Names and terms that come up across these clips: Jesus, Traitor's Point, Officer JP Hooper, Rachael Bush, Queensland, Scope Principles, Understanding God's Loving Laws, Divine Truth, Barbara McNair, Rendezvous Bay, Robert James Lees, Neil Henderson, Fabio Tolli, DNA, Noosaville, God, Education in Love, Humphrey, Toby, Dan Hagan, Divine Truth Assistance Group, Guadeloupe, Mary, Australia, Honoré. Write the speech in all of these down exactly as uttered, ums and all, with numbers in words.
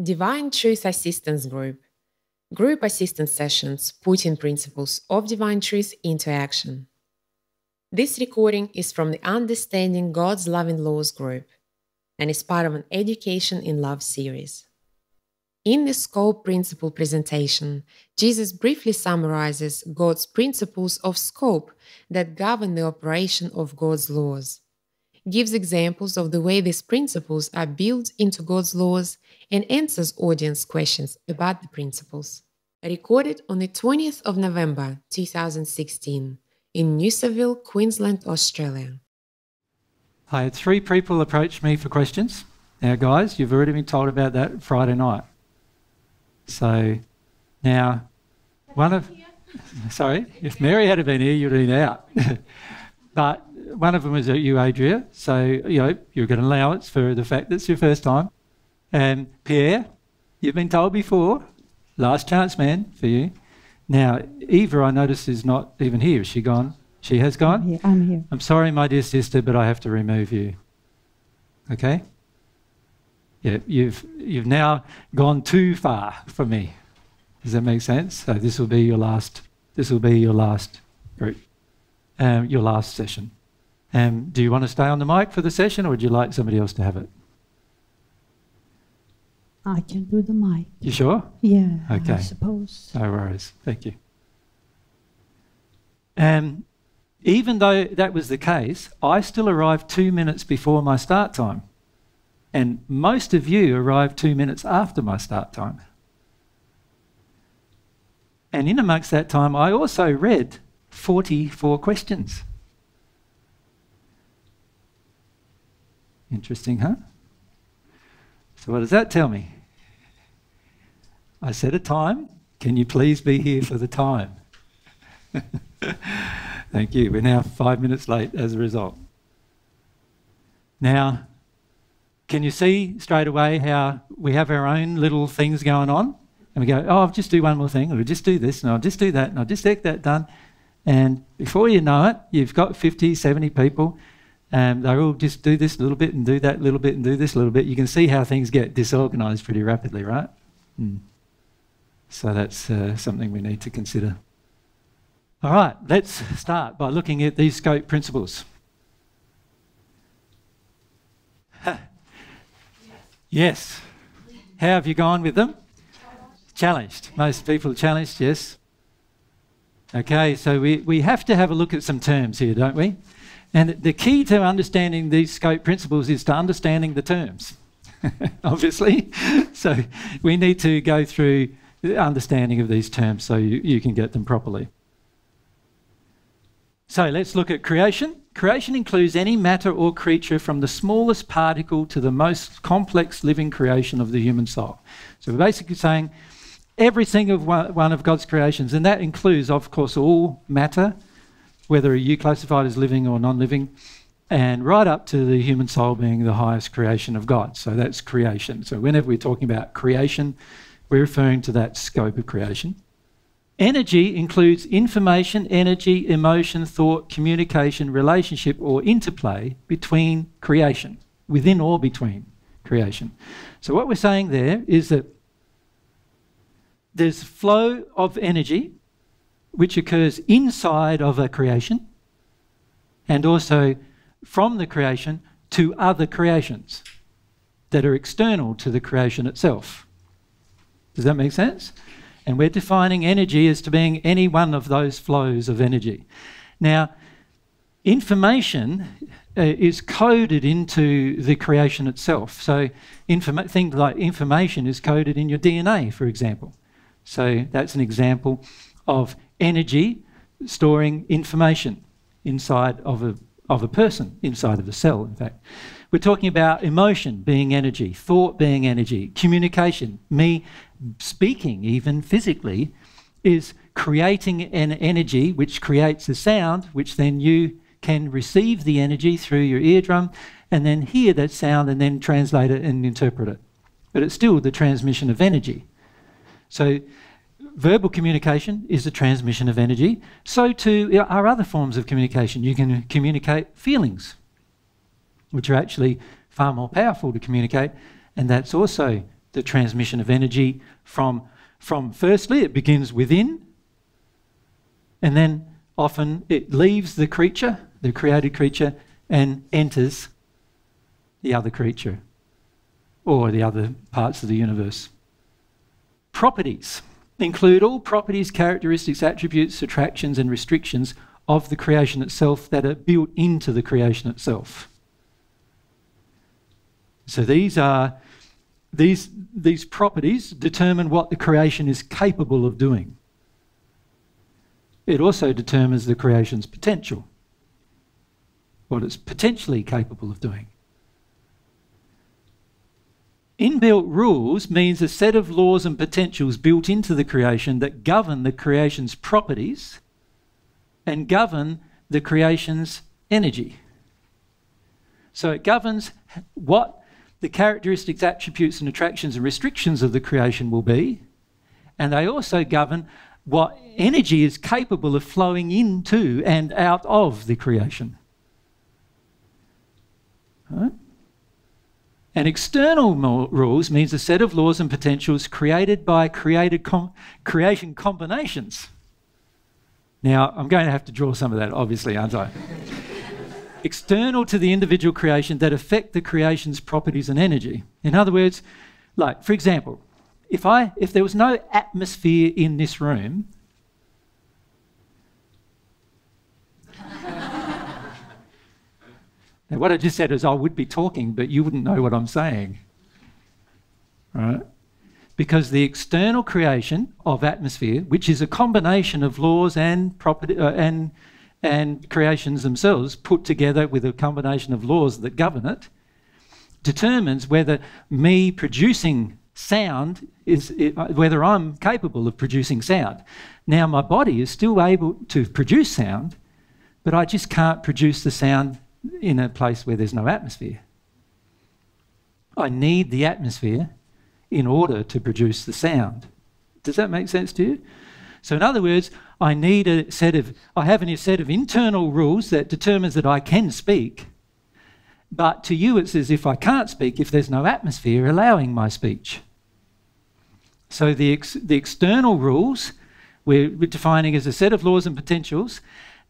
Divine Truth Assistance Group. Group assistance sessions putting principles of divine truth into action. This recording is from the Understanding God's Loving Laws group and is part of an Education in Love series. In the Scope Principle presentation, Jesus briefly summarizes God's principles of scope that govern the operation of God's laws, gives examples of the way these principles are built into God's laws, and answers audience questions about the principles. Recorded on the twentieth of November two thousand sixteen in Noosaville, Queensland, Australia. I had three people approach me for questions. Now guys, you've already been told about that Friday night. So now, one of... Sorry, if Mary had been here, you'd have been out. But one of them was at you, Adria, so you know, you're going to allow it for the fact that it's your first time. And Pierre, you've been told before, last chance man for you. Now, Eva, I notice, is not even here. Is she gone? She has gone? I'm here. I'm here. I'm sorry, my dear sister, but I have to remove you. Okay? Yeah, you've, you've now gone too far for me. Does that make sense? So this will be your last, this will be your last group, um, your last session. Um, do you want to stay on the mic for the session, or would you like somebody else to have it? I can do the mic. You sure? Yeah, okay. I suppose. No worries. Thank you. Um, even though that was the case, I still arrived two minutes before my start time. And most of you arrived two minutes after my start time. And in amongst that time, I also read forty-four questions. Interesting, huh? So what does that tell me? I set a time. Can you please be here for the time? Thank you. We're now five minutes late as a result. Now, can you see straight away how we have our own little things going on? And we go, oh, I'll just do one more thing, or I'll just do this, and I'll just do that, and I'll just get that done. And before you know it, you've got fifty, seventy people. Um, they all just do this little bit and do that little bit and do this little bit. You can see how things get disorganised pretty rapidly, right? Mm. So that's uh, something we need to consider. All right, let's start by looking at these scope principles. Yes. How have you gone with them? Challenged. Most people challenged, yes. Okay, so we, we have to have a look at some terms here, don't we? And the key to understanding these scope principles is to understanding the terms, obviously. So we need to go through the understanding of these terms so you, you can get them properly. So let's look at creation. Creation includes any matter or creature from the smallest particle to the most complex living creation of the human soul. So we're basically saying every single one of God's creations, and that includes, of course, all matter, whether you classified as living or non-living, and right up to the human soul being the highest creation of God. So that's creation. So whenever we're talking about creation, we're referring to that scope of creation. Energy includes information, energy, emotion, thought, communication, relationship, or interplay between creation, within or between creation. So what we're saying there is that there's flow of energy, which occurs inside of a creation and also from the creation to other creations that are external to the creation itself. Does that make sense? And we're defining energy as to being any one of those flows of energy. Now, information uh, is coded into the creation itself. So informa- things like information is coded in your D N A, for example. So that's an example of energy storing information inside of a, of a person, inside of a cell, in fact. We're talking about emotion being energy, thought being energy, communication, me speaking even physically is creating an energy which creates a sound, which then you can receive the energy through your eardrum and then hear that sound and then translate it and interpret it. But it's still the transmission of energy. So verbal communication is the transmission of energy. So too are other forms of communication. You can communicate feelings, which are actually far more powerful to communicate, and that's also the transmission of energy from, from firstly, it begins within, and then often it leaves the creature, the created creature, and enters the other creature or the other parts of the universe. Properties include all properties, characteristics, attributes, attractions and restrictions of the creation itself that are built into the creation itself. So these are these these properties determine what the creation is capable of doing. It also determines the creation's potential, what it's potentially capable of doing. Inbuilt rules means a set of laws and potentials built into the creation that govern the creation's properties and govern the creation's energy. So it governs what the characteristics, attributes and attractions and restrictions of the creation will be, and they also govern what energy is capable of flowing into and out of the creation. Right? And external rules means a set of laws and potentials created by created com creation combinations. Now, I'm going to have to draw some of that, obviously, aren't I? External to the individual creation that affect the creation's properties and energy. In other words, like, for example, if, I, if there was no atmosphere in this room, now, what I just said is I would be talking, but you wouldn't know what I'm saying, right? Because the external creation of atmosphere, which is a combination of laws and property uh, and and creations themselves put together with a combination of laws that govern it, determines whether me producing sound is it, whether I'm capable of producing sound. Now, my body is still able to produce sound, but I just can't produce the sound in a place where there's no atmosphere. I need the atmosphere in order to produce the sound. Does that make sense to you? So in other words, I need a set of, I have a set of internal rules that determines that I can speak, but to you it's as if I can't speak if there's no atmosphere allowing my speech. So the, ex, the external rules we're defining as a set of laws and potentials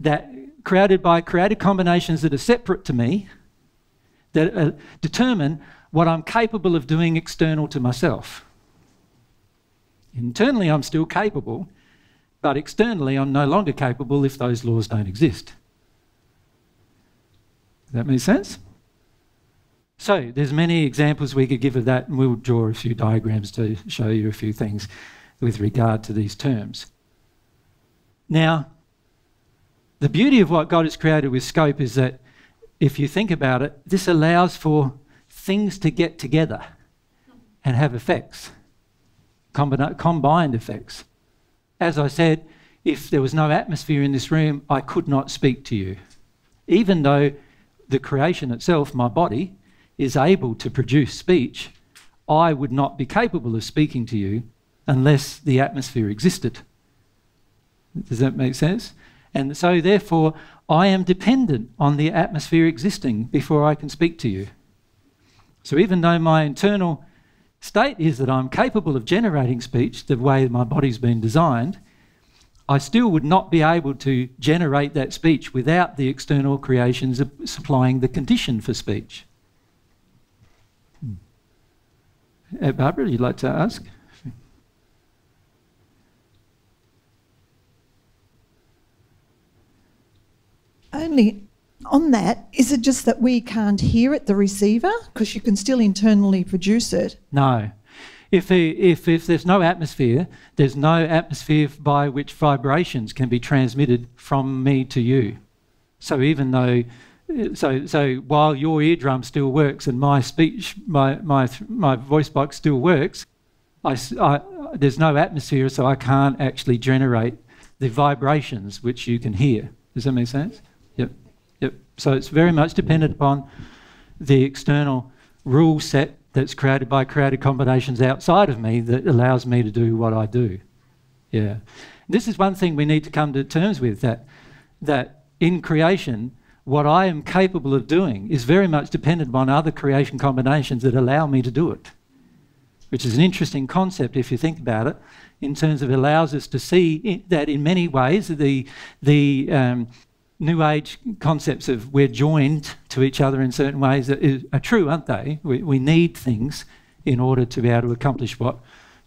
that created by created combinations that are separate to me, that uh, determine what I'm capable of doing external to myself. Internally I'm still capable, but externally I'm no longer capable if those laws don't exist. Does that make sense? So there's many examples we could give of that, and we'll draw a few diagrams to show you a few things with regard to these terms. Now, the beauty of what God has created with Scope is that, if you think about it, this allows for things to get together and have effects, combined, combined effects. As I said, if there was no atmosphere in this room, I could not speak to you, even though the creation itself, my body, is able to produce speech. I would not be capable of speaking to you unless the atmosphere existed. Does that make sense? And so, therefore, I am dependent on the atmosphere existing before I can speak to you. So even though my internal state is that I'm capable of generating speech the way my body's been designed, I still would not be able to generate that speech without the external creations supplying the condition for speech. Hey, Barbara, you'd like to ask? Only on that, is it just that we can't hear it, the receiver, because you can still internally produce it? No. If, if, if there's no atmosphere, there's no atmosphere by which vibrations can be transmitted from me to you. So even though, so, so while your eardrum still works and my speech, my, my, my voice box still works, I, I, there's no atmosphere, so I can't actually generate the vibrations which you can hear. Does that make sense? Yep, yep. So it's very much dependent upon the external rule set that's created by created combinations outside of me that allows me to do what I do. Yeah. This is one thing we need to come to terms with, that, that in creation, what I am capable of doing is very much dependent upon other creation combinations that allow me to do it. which is an interesting concept if you think about it, in terms of it allows us to see that in many ways the, the um, New Age concepts of we're joined to each other in certain ways are, are true, aren't they? We, we need things in order to be able to accomplish what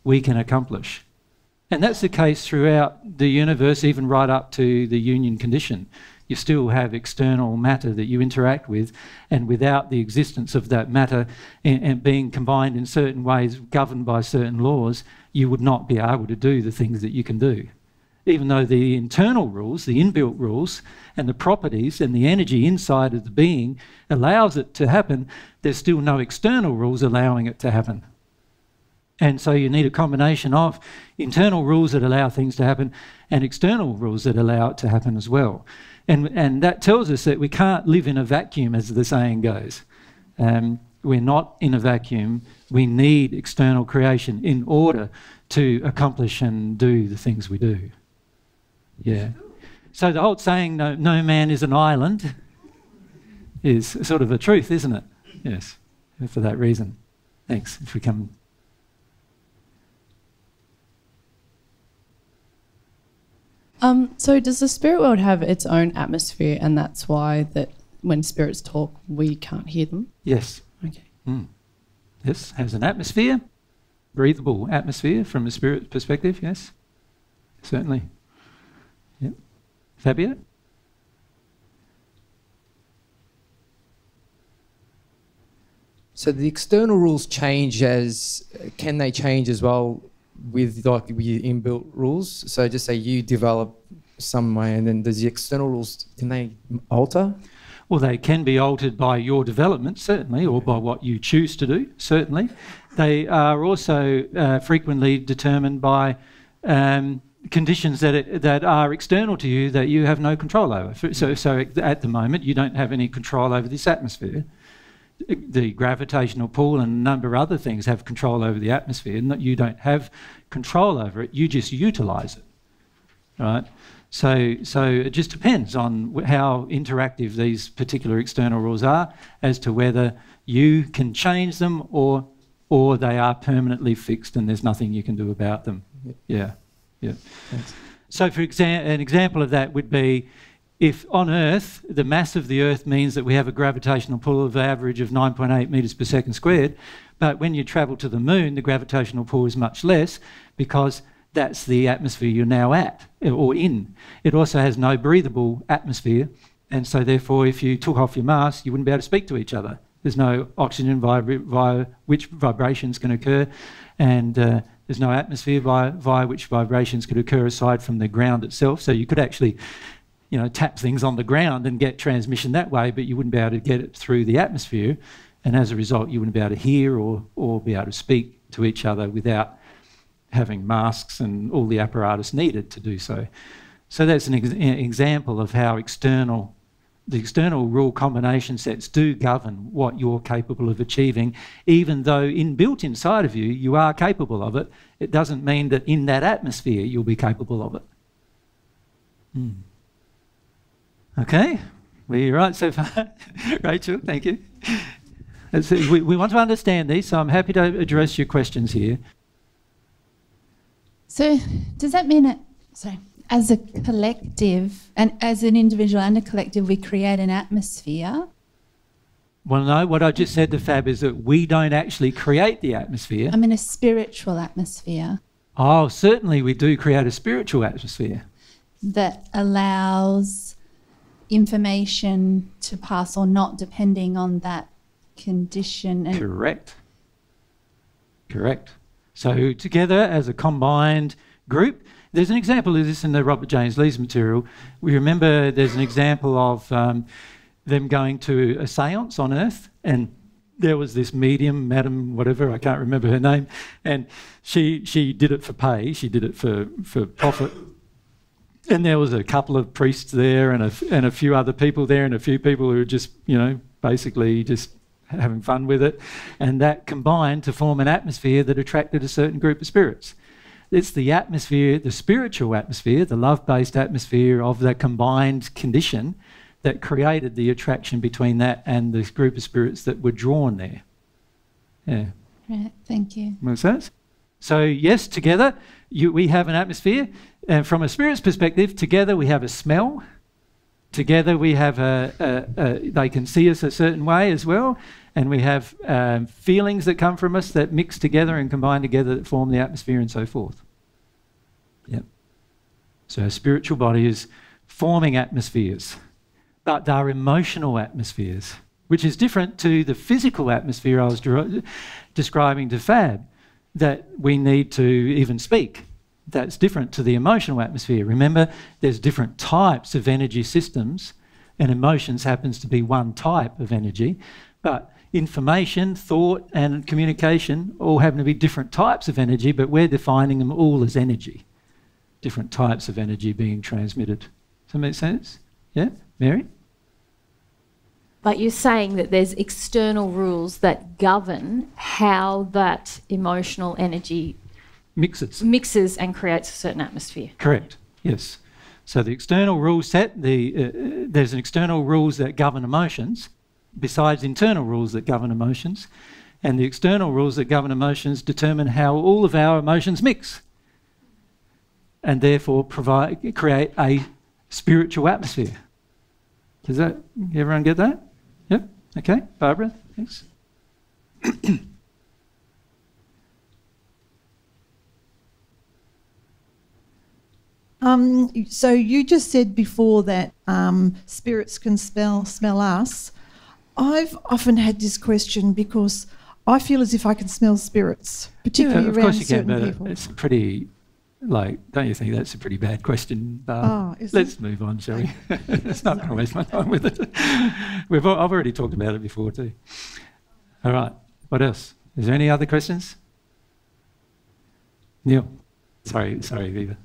we can accomplish. And that's the case throughout the universe, even right up to the union condition. You still have external matter that you interact with, and without the existence of that matter and, and being combined in certain ways, governed by certain laws, you would not be able to do the things that you can do. Even though the internal rules, the inbuilt rules, and the properties and the energy inside of the being allows it to happen, there's still no external rules allowing it to happen. And so you need a combination of internal rules that allow things to happen and external rules that allow it to happen as well. And, and that tells us that we can't live in a vacuum, as the saying goes. Um, we're not in a vacuum. We need external creation in order to accomplish and do the things we do. Yeah. So the old saying, no, no man is an island, is sort of a truth, isn't it? Yes, for that reason. Thanks. If we come... Um, so does the spirit world have its own atmosphere, and that's why that when spirits talk, we can't hear them? Yes. Okay. Mm. Yes, has an atmosphere, breathable atmosphere from a spirit perspective, yes. Certainly. Yep. Fabio? So the external rules change as, can they change as well? With like your inbuilt rules, so just say you develop some way, and then does the external rules, can they alter? Well, they can be altered by your development, certainly, or by what you choose to do, certainly. They are also uh, frequently determined by um, conditions that it, that are external to you that you have no control over. So, so at the moment, you don't have any control over this atmosphere. The gravitational pull and a number of other things have control over the atmosphere, and you don't have control over it, you just utilise it, right? So, so it just depends on how interactive these particular external rules are as to whether you can change them or, or they are permanently fixed and there's nothing you can do about them. Yep. Yeah, yeah. Thanks. So for exa- an example of that would be, if on Earth, the mass of the Earth means that we have a gravitational pull of an average of nine point eight metres per second squared, but when you travel to the moon, the gravitational pull is much less because that's the atmosphere you're now at or in. It also has no breathable atmosphere, and so therefore if you took off your mask, you wouldn't be able to speak to each other. There's no oxygen via, via which vibrations can occur, and uh, there's no atmosphere via, via which vibrations could occur aside from the ground itself, so you could actually... you know, tap things on the ground and get transmission that way, but you wouldn't be able to get it through the atmosphere, and as a result you wouldn't be able to hear or, or be able to speak to each other without having masks and all the apparatus needed to do so. So that's an ex example of how external, the external rule combination sets do govern what you're capable of achieving, even though inbuilt inside of you, you are capable of it. It doesn't mean that in that atmosphere you'll be capable of it. Mm. Okay, we're right so far. Rachael, thank you. We, we want to understand these, so I'm happy to address your questions here. So does that mean that, sorry, as a collective, and as an individual and a collective, we create an atmosphere? Well, no, what I just said to Fab is that we don't actually create the atmosphere. I mean a spiritual atmosphere. Oh, certainly we do create a spiritual atmosphere. That allows... information to pass or not, depending on that condition. And correct. Correct. So together as a combined group, there's an example of this in the Robert James Lees material. We remember there's an example of um, them going to a séance on Earth, and there was this medium, madam, whatever, I can't remember her name, and she she did it for pay, she did it for, for profit. And there was a couple of priests there and a, and a few other people there and a few people who were just, you know, basically just having fun with it. And that combined to form an atmosphere that attracted a certain group of spirits. It's the atmosphere, the spiritual atmosphere, the love-based atmosphere of the combined condition that created the attraction between that and the group of spirits that were drawn there. Yeah. Right, thank you. Makes sense? So yes, together you, we have an atmosphere, and from a spirit's perspective, together we have a smell. Together we have a, a, a, they can see us a certain way as well, and we have um, feelings that come from us that mix together and combine together that form the atmosphere and so forth. Yep. So our spiritual body is forming atmospheres, but they're emotional atmospheres, which is different to the physical atmosphere I was de describing to Fab, that we need to even speak. That's different to the emotional atmosphere. Remember, there's different types of energy systems, and emotions happens to be one type of energy, but information, thought and communication all happen to be different types of energy, but we're defining them all as energy, different types of energy being transmitted. Does that make sense? Yeah? Mary? But you're saying that there's external rules that govern how that emotional energy mixes mixes and creates a certain atmosphere. Correct, yes. So the external rule set, the, uh, there's an external rules that govern emotions, besides internal rules that govern emotions, and the external rules that govern emotions determine how all of our emotions mix and therefore provide, create a spiritual atmosphere. Does that, everyone get that? Yep, okay, Barbara, thanks. um, so you just said before that um, spirits can smell, smell us. I've often had this question because I feel as if I can smell spirits, particularly yeah, around certain people. Of course you can, but it's pretty... Like, don't you think that's a pretty bad question? Uh, oh, let's it? move on, shall we? It's not going to waste my time with it. We've, I've already talked about it before too. All right, what else? Is there any other questions? Neil? Sorry, sorry, Viva.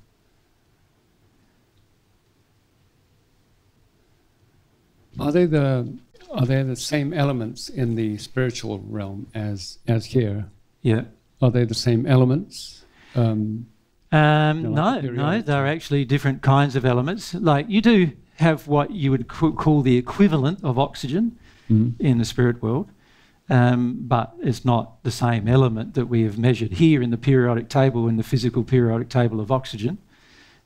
Are they the, are they the same elements in the spiritual realm as, as here? Yeah. Are they the same elements? Um, Um, no, no, they're actually different kinds of elements. Like you do have what you would call the equivalent of oxygen mm. in the spirit world, um, but it's not the same element that we have measured here in the periodic table, in the physical periodic table of oxygen.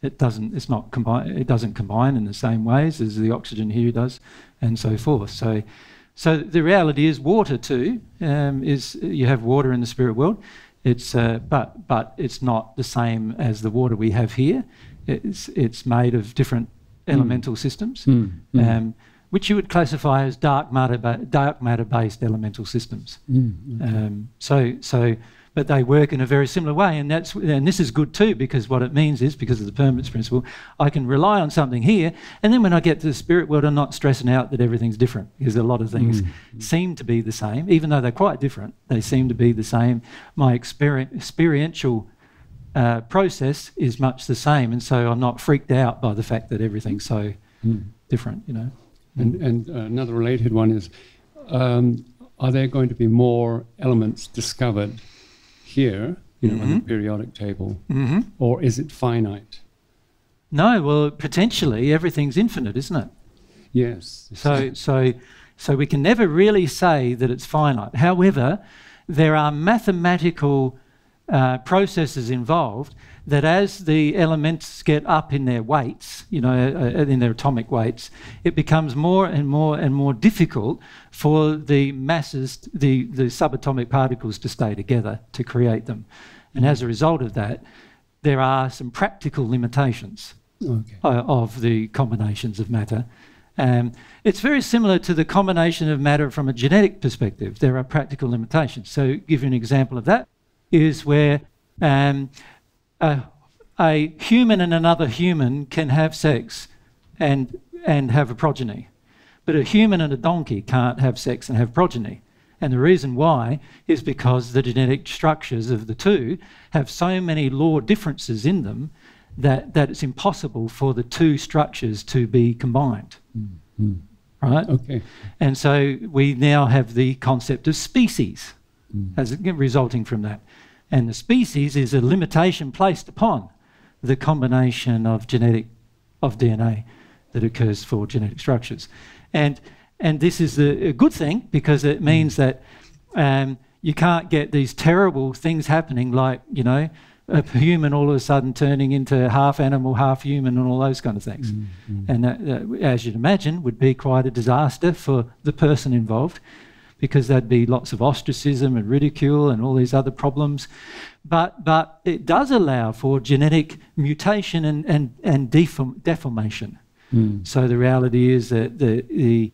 It doesn't, it's not combine, it doesn't combine in the same ways as the oxygen here does and so forth. So, so the reality is water too, um, is you have water in the spirit world. It's, uh, but, but it's not the same as the water we have here. It's, it's made of different mm. elemental systems, mm. Mm. Um, which you would classify as dark matter, dark matter-based elemental systems. Mm. Okay. Um, so, so, but they work in a very similar way, and, that's, and this is good too, because what it means is, because of the permanence principle, I can rely on something here, and then when I get to the spirit world, I'm not stressing out that everything's different, because a lot of things mm. seem to be the same, even though they're quite different. They seem to be the same. My exper experiential uh, process is much the same, and so I'm not freaked out by the fact that everything's so mm. different, you know. And, and another related one is, um, are there going to be more elements discovered here, you know, mm-hmm. on the periodic table, mm-hmm. or is it finite? No, well, potentially everything's infinite, isn't it? Yes. So, so, so we can never really say that it's finite. However, there are mathematical uh, processes involved that as the elements get up in their weights, you know, uh, in their atomic weights, it becomes more and more and more difficult for the masses, the, the subatomic particles to stay together, to create them. And as a result of that, there are some practical limitations okay. uh, of the combinations of matter. Um, it's very similar to the combination of matter from a genetic perspective. There are practical limitations. So give you an example of that is where... Um, Uh, a human and another human can have sex and, and have a progeny, but a human and a donkey can't have sex and have progeny. And the reason why is because the genetic structures of the two have so many law differences in them that, that it's impossible for the two structures to be combined. Mm-hmm. Right? Okay. And so we now have the concept of species mm. as resulting from that. And the species is a limitation placed upon the combination of genetic, of D N A that occurs for genetic structures. And, and this is a, a good thing because it means that um, you can't get these terrible things happening like, you know, a human all of a sudden turning into half animal, half human and all those kind of things. Mm-hmm. And that, that, as you'd imagine, would be quite a disaster for the person involved, because there'd be lots of ostracism and ridicule and all these other problems. But, but it does allow for genetic mutation and, and, and deform, deformation. Mm. So the reality is that the, the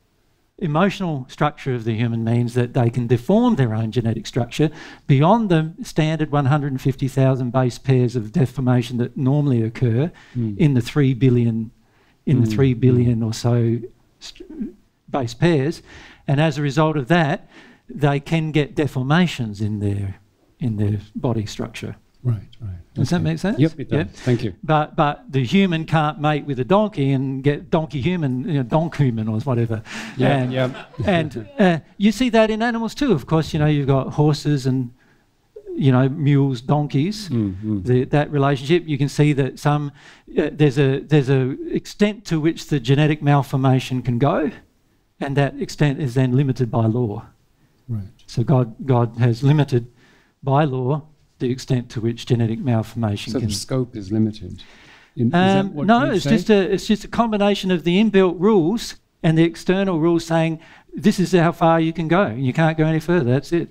emotional structure of the human means that they can deform their own genetic structure beyond the standard one hundred fifty thousand base pairs of deformation that normally occur mm. in the three billion, in mm. the three billion or so base pairs, and as a result of that, they can get deformations in their in their body structure. Right, right. Does okay. that make sense? Yep, it does. Yep. Thank you. But but the human can't mate with a donkey and get donkey human, you know, donk human or whatever. Yeah, and, yeah. and uh, you see that in animals too. Of course, you know, you've got horses and, you know, mules, donkeys. Mm-hmm. the, that relationship, you can see that some uh, there's a there's a extent to which the genetic malformation can go, and that extent is then limited by law. Right. So God God has limited by law the extent to which genetic malformation so can... So the scope is limited? In, um, is that what no, it's just, a, it's just a combination of the inbuilt rules and the external rules saying, this is how far you can go, and you can't go any further, that's it.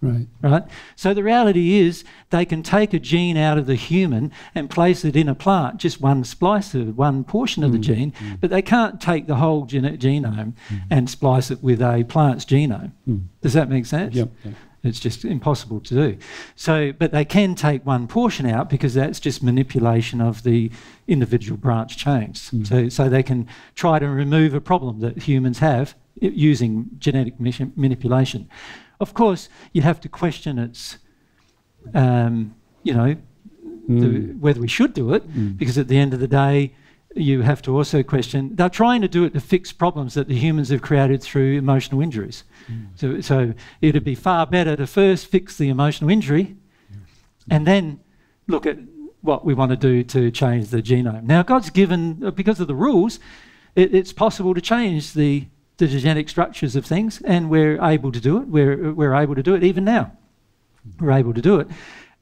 Right. Right? So the reality is they can take a gene out of the human and place it in a plant, just one splice of one portion of mm. the gene, mm. but they can't take the whole gene genome mm. and splice it with a plant's genome. Mm. Does that make sense? Yep. yep. It's just impossible to do. So, but they can take one portion out because that's just manipulation of the individual branch chains. Mm. So, so they can try to remove a problem that humans have using genetic manipulation. Of course, you have to question its, um, you know, mm. the, whether we should do it, mm. because at the end of the day, you have to also question, they're trying to do it to fix problems that the humans have created through emotional injuries. Mm. So, so it'd be far better to first fix the emotional injury yes. and then look at what we want to do to change the genome. Now, God's given, because of the rules, it, it's possible to change the, the genetic structures of things, and we're able to do it. We're, we're able to do it even now. Mm. We're able to do it.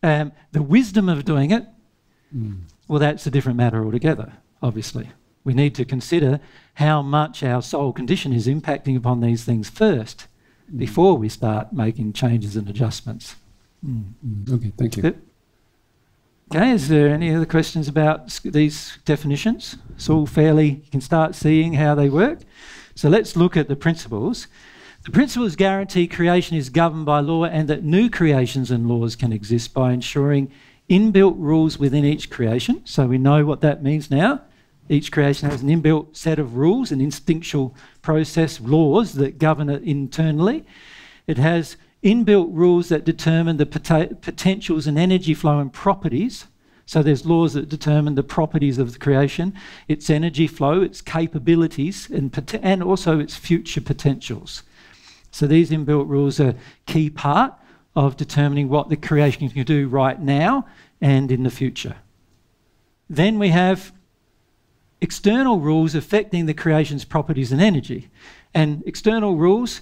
Um, the wisdom of doing it, mm. well, that's a different matter altogether. Obviously, we need to consider how much our soul condition is impacting upon these things first mm. before we start making changes and adjustments. Mm. Mm. Okay, thank you. Okay, is there any other questions about these definitions? It's all fairly, you can start seeing how they work. So let's look at the principles. The principles guarantee creation is governed by law and that new creations and laws can exist by ensuring inbuilt rules within each creation. So we know what that means now. Each creation has an inbuilt set of rules, an instinctual process, laws that govern it internally. It has inbuilt rules that determine the pot potentials and energy flow and properties. So there's laws that determine the properties of the creation, its energy flow, its capabilities, and, and also its future potentials. So these inbuilt rules are a key part of determining what the creation can do right now and in the future. Then we have external rules affecting the creation's properties and energy. And external rules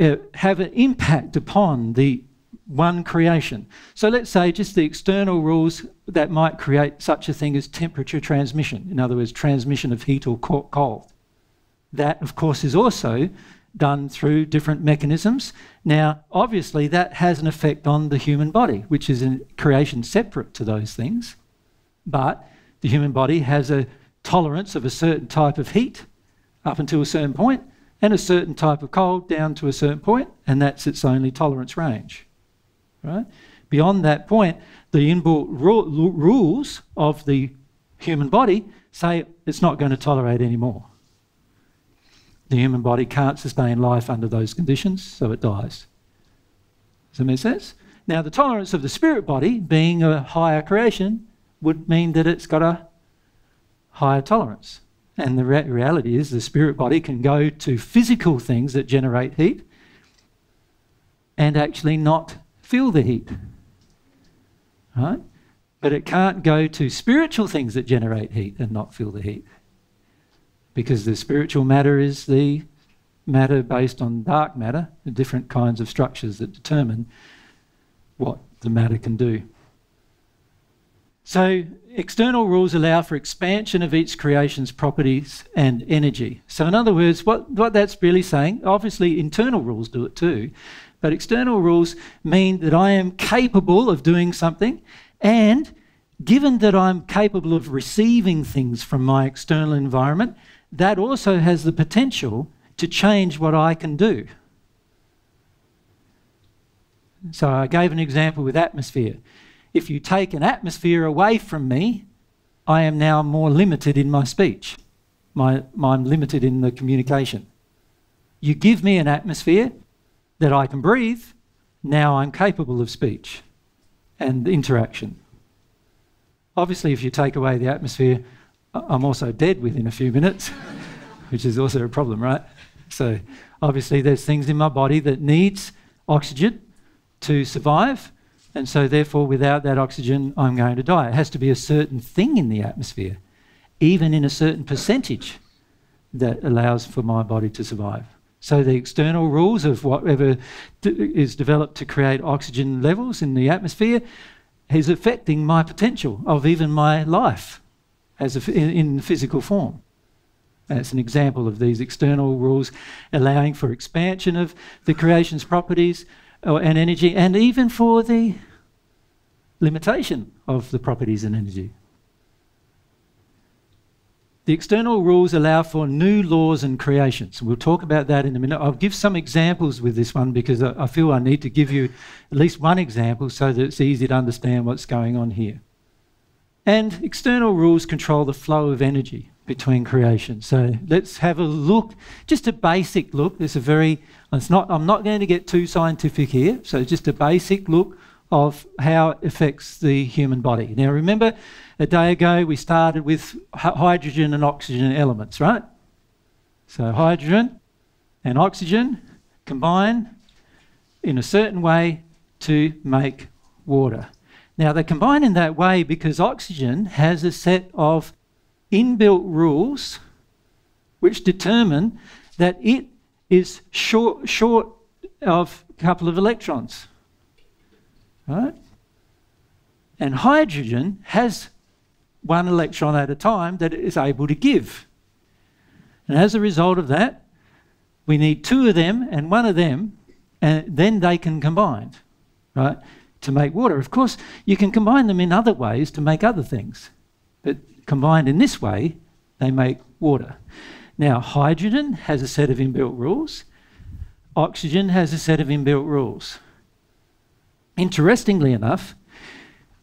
uh, have an impact upon the one creation. So let's say just the external rules that might create such a thing as temperature transmission, in other words, transmission of heat or cold. That, of course, is also done through different mechanisms. Now, obviously, that has an effect on the human body, which is a creation separate to those things. But the human body has a tolerance of a certain type of heat up until a certain point and a certain type of cold down to a certain point, and that's its only tolerance range. Right? Beyond that point, the inbuilt ru rules of the human body say it's not going to tolerate anymore. The human body can't sustain life under those conditions, so it dies. Does that make sense? Now, the tolerance of the spirit body, being a higher creation, would mean that it's got a higher tolerance. And the re reality is the spirit body can go to physical things that generate heat and actually not feel the heat. Right? But it can't go to spiritual things that generate heat and not feel the heat, because the spiritual matter is the matter based on dark matter, the different kinds of structures that determine what the matter can do. So external rules allow for expansion of each creation's properties and energy. So in other words, what, what that's really saying, obviously internal rules do it too, but external rules mean that I am capable of doing something, and given that I'm capable of receiving things from my external environment, that also has the potential to change what I can do. So I gave an example with atmosphere. If you take an atmosphere away from me, I am now more limited in my speech. My, my, I'm limited in the communication. You give me an atmosphere that I can breathe, now I'm capable of speech and interaction. Obviously, if you take away the atmosphere, I'm also dead within a few minutes, which is also a problem, right? So obviously there's things in my body that needs oxygen to survive, and so therefore without that oxygen I'm going to die. It has to be a certain thing in the atmosphere, even in a certain percentage, that allows for my body to survive. So the external rules of whatever is developed to create oxygen levels in the atmosphere is affecting my potential of even my life as a, in, in physical form. That's an example of these external rules allowing for expansion of the creation's properties and energy, and even for the limitation of the properties and energy. The external rules allow for new laws and creations. We'll talk about that in a minute. I'll give some examples with this one because I feel I need to give you at least one example so that it's easy to understand what's going on here. And external rules control the flow of energy between creation. So let's have a look, just a basic look. There's a very, it's not, I'm not going to get too scientific here, so just a basic look of how it affects the human body. Now remember, a day ago we started with hydrogen and oxygen elements, right? So hydrogen and oxygen combine in a certain way to make water. Now they combine in that way because oxygen has a set of inbuilt rules which determine that it is short, short of a couple of electrons, right? And hydrogen has one electron at a time that it is able to give. And as a result of that, we need two of them and one of them, and then they can combine, right, to make water. Of course, you can combine them in other ways to make other things, but combined in this way, they make water. Now, hydrogen has a set of inbuilt rules. Oxygen has a set of inbuilt rules. Interestingly enough,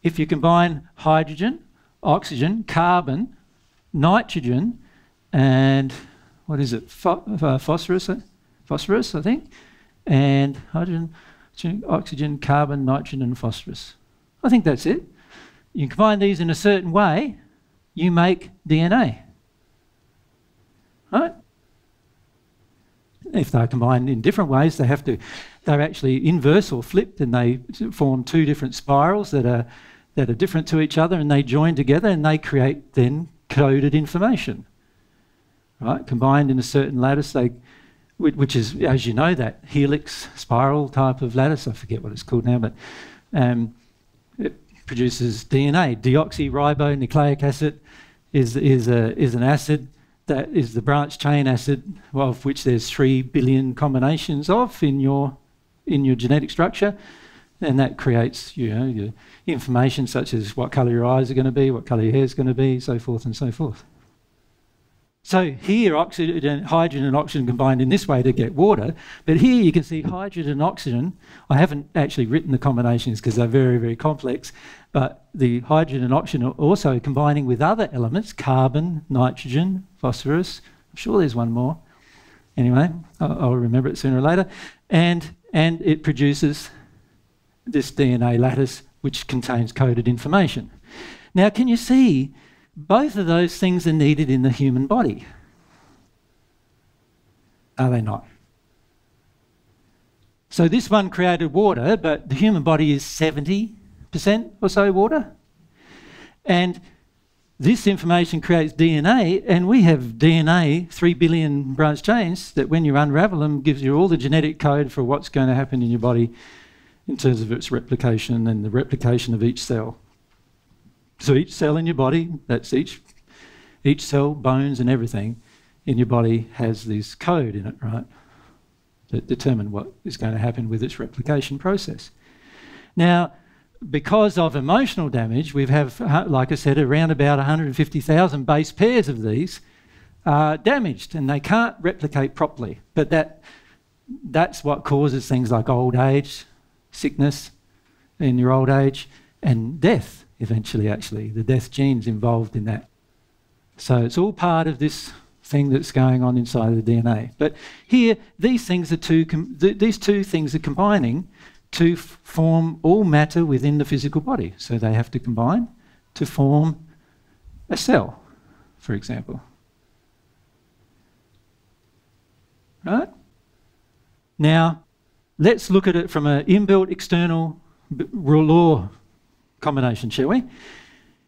if you combine hydrogen, oxygen, carbon, nitrogen, and what is it, Pho uh, phosphorus, uh, phosphorus, I think, and hydrogen, oxygen, carbon, nitrogen, and phosphorus. I think that's it. You combine these in a certain way, you make D N A, right? If they're combined in different ways, they have to, they're actually inverse or flipped, and they form two different spirals that are, that are different to each other, and they join together and they create then coded information, right? Combined in a certain lattice, they, which is, as you know, that helix spiral type of lattice, I forget what it's called now, but um, it produces D N A. Deoxyribonucleic acid is, is, a, is an acid that is the branch chain acid, well, of which there's three billion combinations of in your, in your genetic structure, and that creates, you know, your information such as what colour your eyes are going to be, what colour your hair is going to be, so forth and so forth. So here oxygen, hydrogen and oxygen combined in this way to get water, but here you can see hydrogen and oxygen, I haven't actually written the combinations because they're very, very complex, but the hydrogen and oxygen are also combining with other elements, carbon, nitrogen, phosphorus, I'm sure there's one more, anyway, I'll, I'll remember it sooner or later, and, and it produces this D N A lattice which contains coded information. Now can you see? Both of those things are needed in the human body. Are they not? So this one created water, but the human body is seventy percent or so water. And This information creates D N A, and we have D N A, three billion branch chains, that when you unravel them gives you all the genetic code for what's going to happen in your body in terms of its replication and the replication of each cell. So each cell in your body, that's each, each cell, bones and everything in your body has this code in it, right, that determine what is going to happen with its replication process. Now, because of emotional damage, we have, like I said, around about one hundred fifty thousand base pairs of these uh, damaged, and they can't replicate properly. But that, that's what causes things like old age, sickness in your old age, and death eventually, actually. The death gene's involved in that. So it's all part of this thing that's going on inside of the D N A. But here, these things are two th these two things are combining to form all matter within the physical body. So they have to combine to form a cell, for example. Right? Now, let's look at it from an inbuilt external law combination, shall we?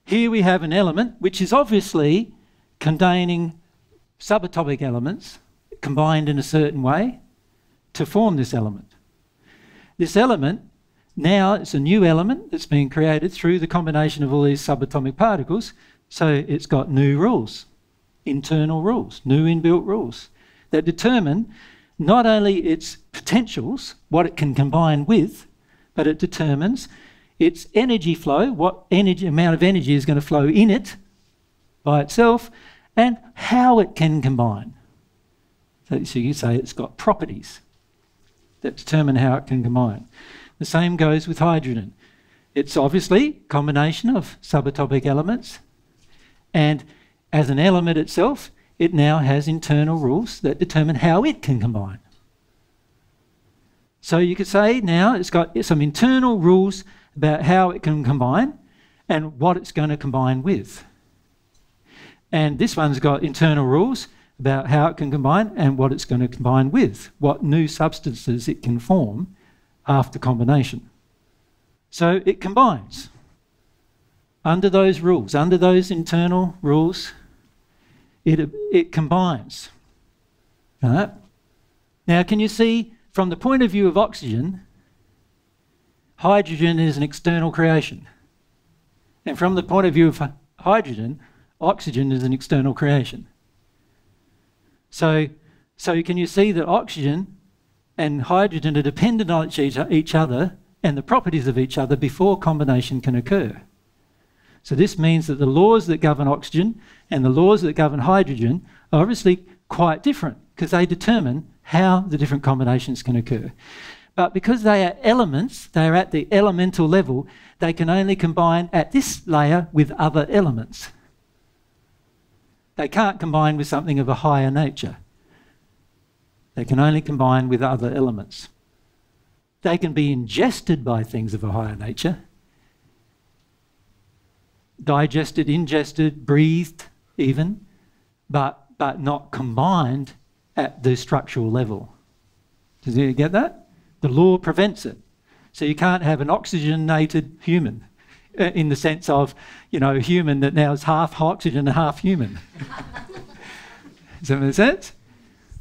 Here we have an element which is obviously containing subatomic elements combined in a certain way to form this element. This element, now it's a new element that's been created through the combination of all these subatomic particles, so it's got new rules, internal rules, new inbuilt rules that determine not only its potentials, what it can combine with, but it determines its energy flow, what energy, amount of energy is going to flow in it by itself, and how it can combine. So, so you say it's got properties that determine how it can combine. The same goes with hydrogen. It's obviously a combination of subatomic elements, and as an element itself, it now has internal rules that determine how it can combine. So you could say now it's got some internal rules about how it can combine and what it's going to combine with. And this one's got internal rules about how it can combine and what it's going to combine with, what new substances it can form after combination. So it combines under those rules, under those internal rules, it, it combines. Right? Now, can you see from the point of view of oxygen, hydrogen is an external creation. And from the point of view of hydrogen, oxygen is an external creation. So, so can you see that oxygen and hydrogen are dependent on each other and the properties of each other before combination can occur? So this means that the laws that govern oxygen and the laws that govern hydrogen are obviously quite different because they determine how the different combinations can occur. But because they are elements, they are at the elemental level, they can only combine at this layer with other elements. They can't combine with something of a higher nature. They can only combine with other elements. They can be ingested by things of a higher nature. Digested, ingested, breathed even, but, but not combined at the structural level. Does you get that? The law prevents it. So you can't have an oxygenated human, in the sense of, you know, human that now is half oxygen and half human. Does that make sense?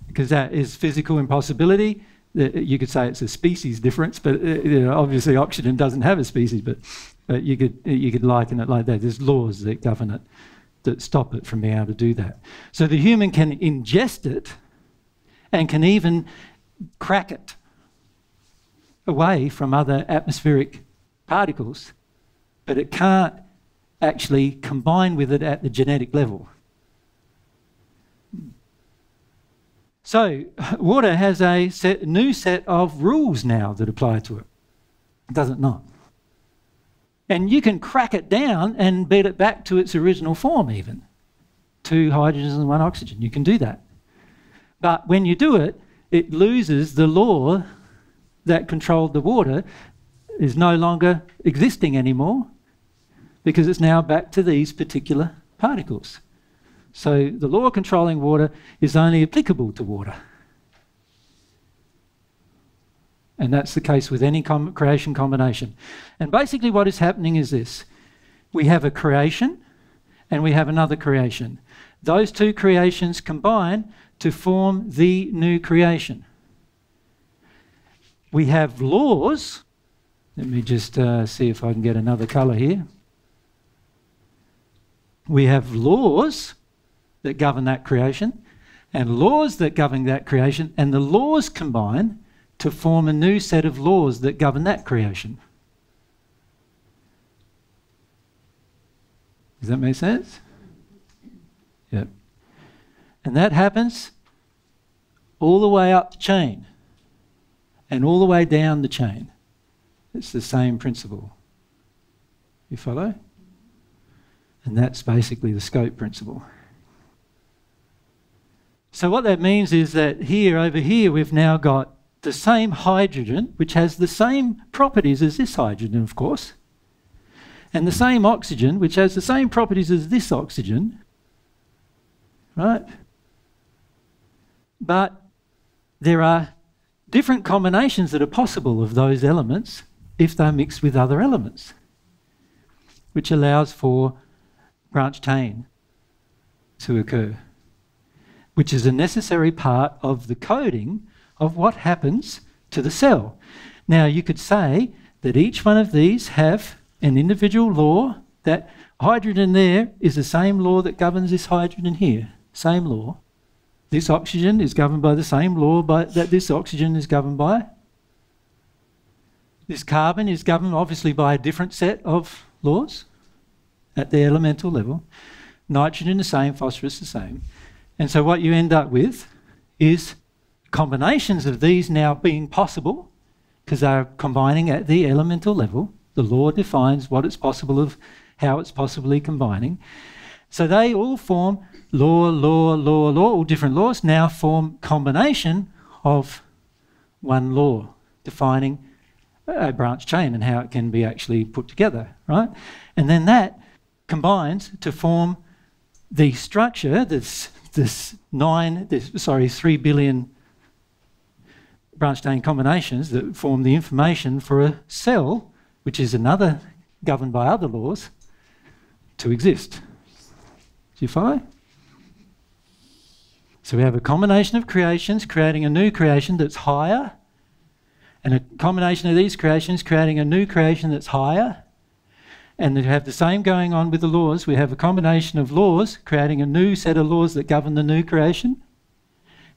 Because that is physical impossibility. You could say it's a species difference, but you know, obviously oxygen doesn't have a species, but, but you could, you could liken it like that. There's laws that govern it that stop it from being able to do that. So the human can ingest it and can even crack it away from other atmospheric particles, but it can't actually combine with it at the genetic level. So water has a set, new set of rules now that apply to it, does it not? And you can crack it down and beat it back to its original form even, two hydrogens and one oxygen, you can do that. But when you do it, it loses the law that controlled the water, is no longer existing anymore because it's now back to these particular particles. So the law controlling water is only applicable to water. And that's the case with any com creation combination. And basically what is happening is this. We have a creation and we have another creation. Those two creations combine to form the new creation. We have laws. Let me just uh, see if I can get another colour here. We have laws that govern that creation, and laws that govern that creation, and the laws combine to form a new set of laws that govern that creation. Does that make sense? Yep. And that happens all the way up the chain and all the way down the chain. It's the same principle. You follow? And that's basically the scope principle. So what that means is that here, over here, we've now got the same hydrogen, which has the same properties as this hydrogen, of course, and the same oxygen, which has the same properties as this oxygen, right? But there are different combinations that are possible of those elements if they're mixed with other elements, which allows for branch chain to occur, which is a necessary part of the coding of what happens to the cell. Now, you could say that each one of these have an individual law. That hydrogen there is the same law that governs this hydrogen here, same law. This oxygen is governed by the same law by, that this oxygen is governed by. This carbon is governed obviously by a different set of laws at the elemental level. Nitrogen the same, phosphorus the same. And so what you end up with is combinations of these now being possible because they're combining at the elemental level. The law defines what it's possible of, how it's possibly combining. So they all form law, law, law, law, all different laws now form combination of one law defining a branch chain and how it can be actually put together, right? And then that combines to form the structure, this, this nine, this, sorry, three billion branch chain combinations that form the information for a cell, which is another governed by other laws, to exist. Do you follow? So we have a combination of creations creating a new creation that's higher, and a combination of these creations creating a new creation that's higher, and we have the same going on with the laws. We have a combination of laws creating a new set of laws that govern the new creation,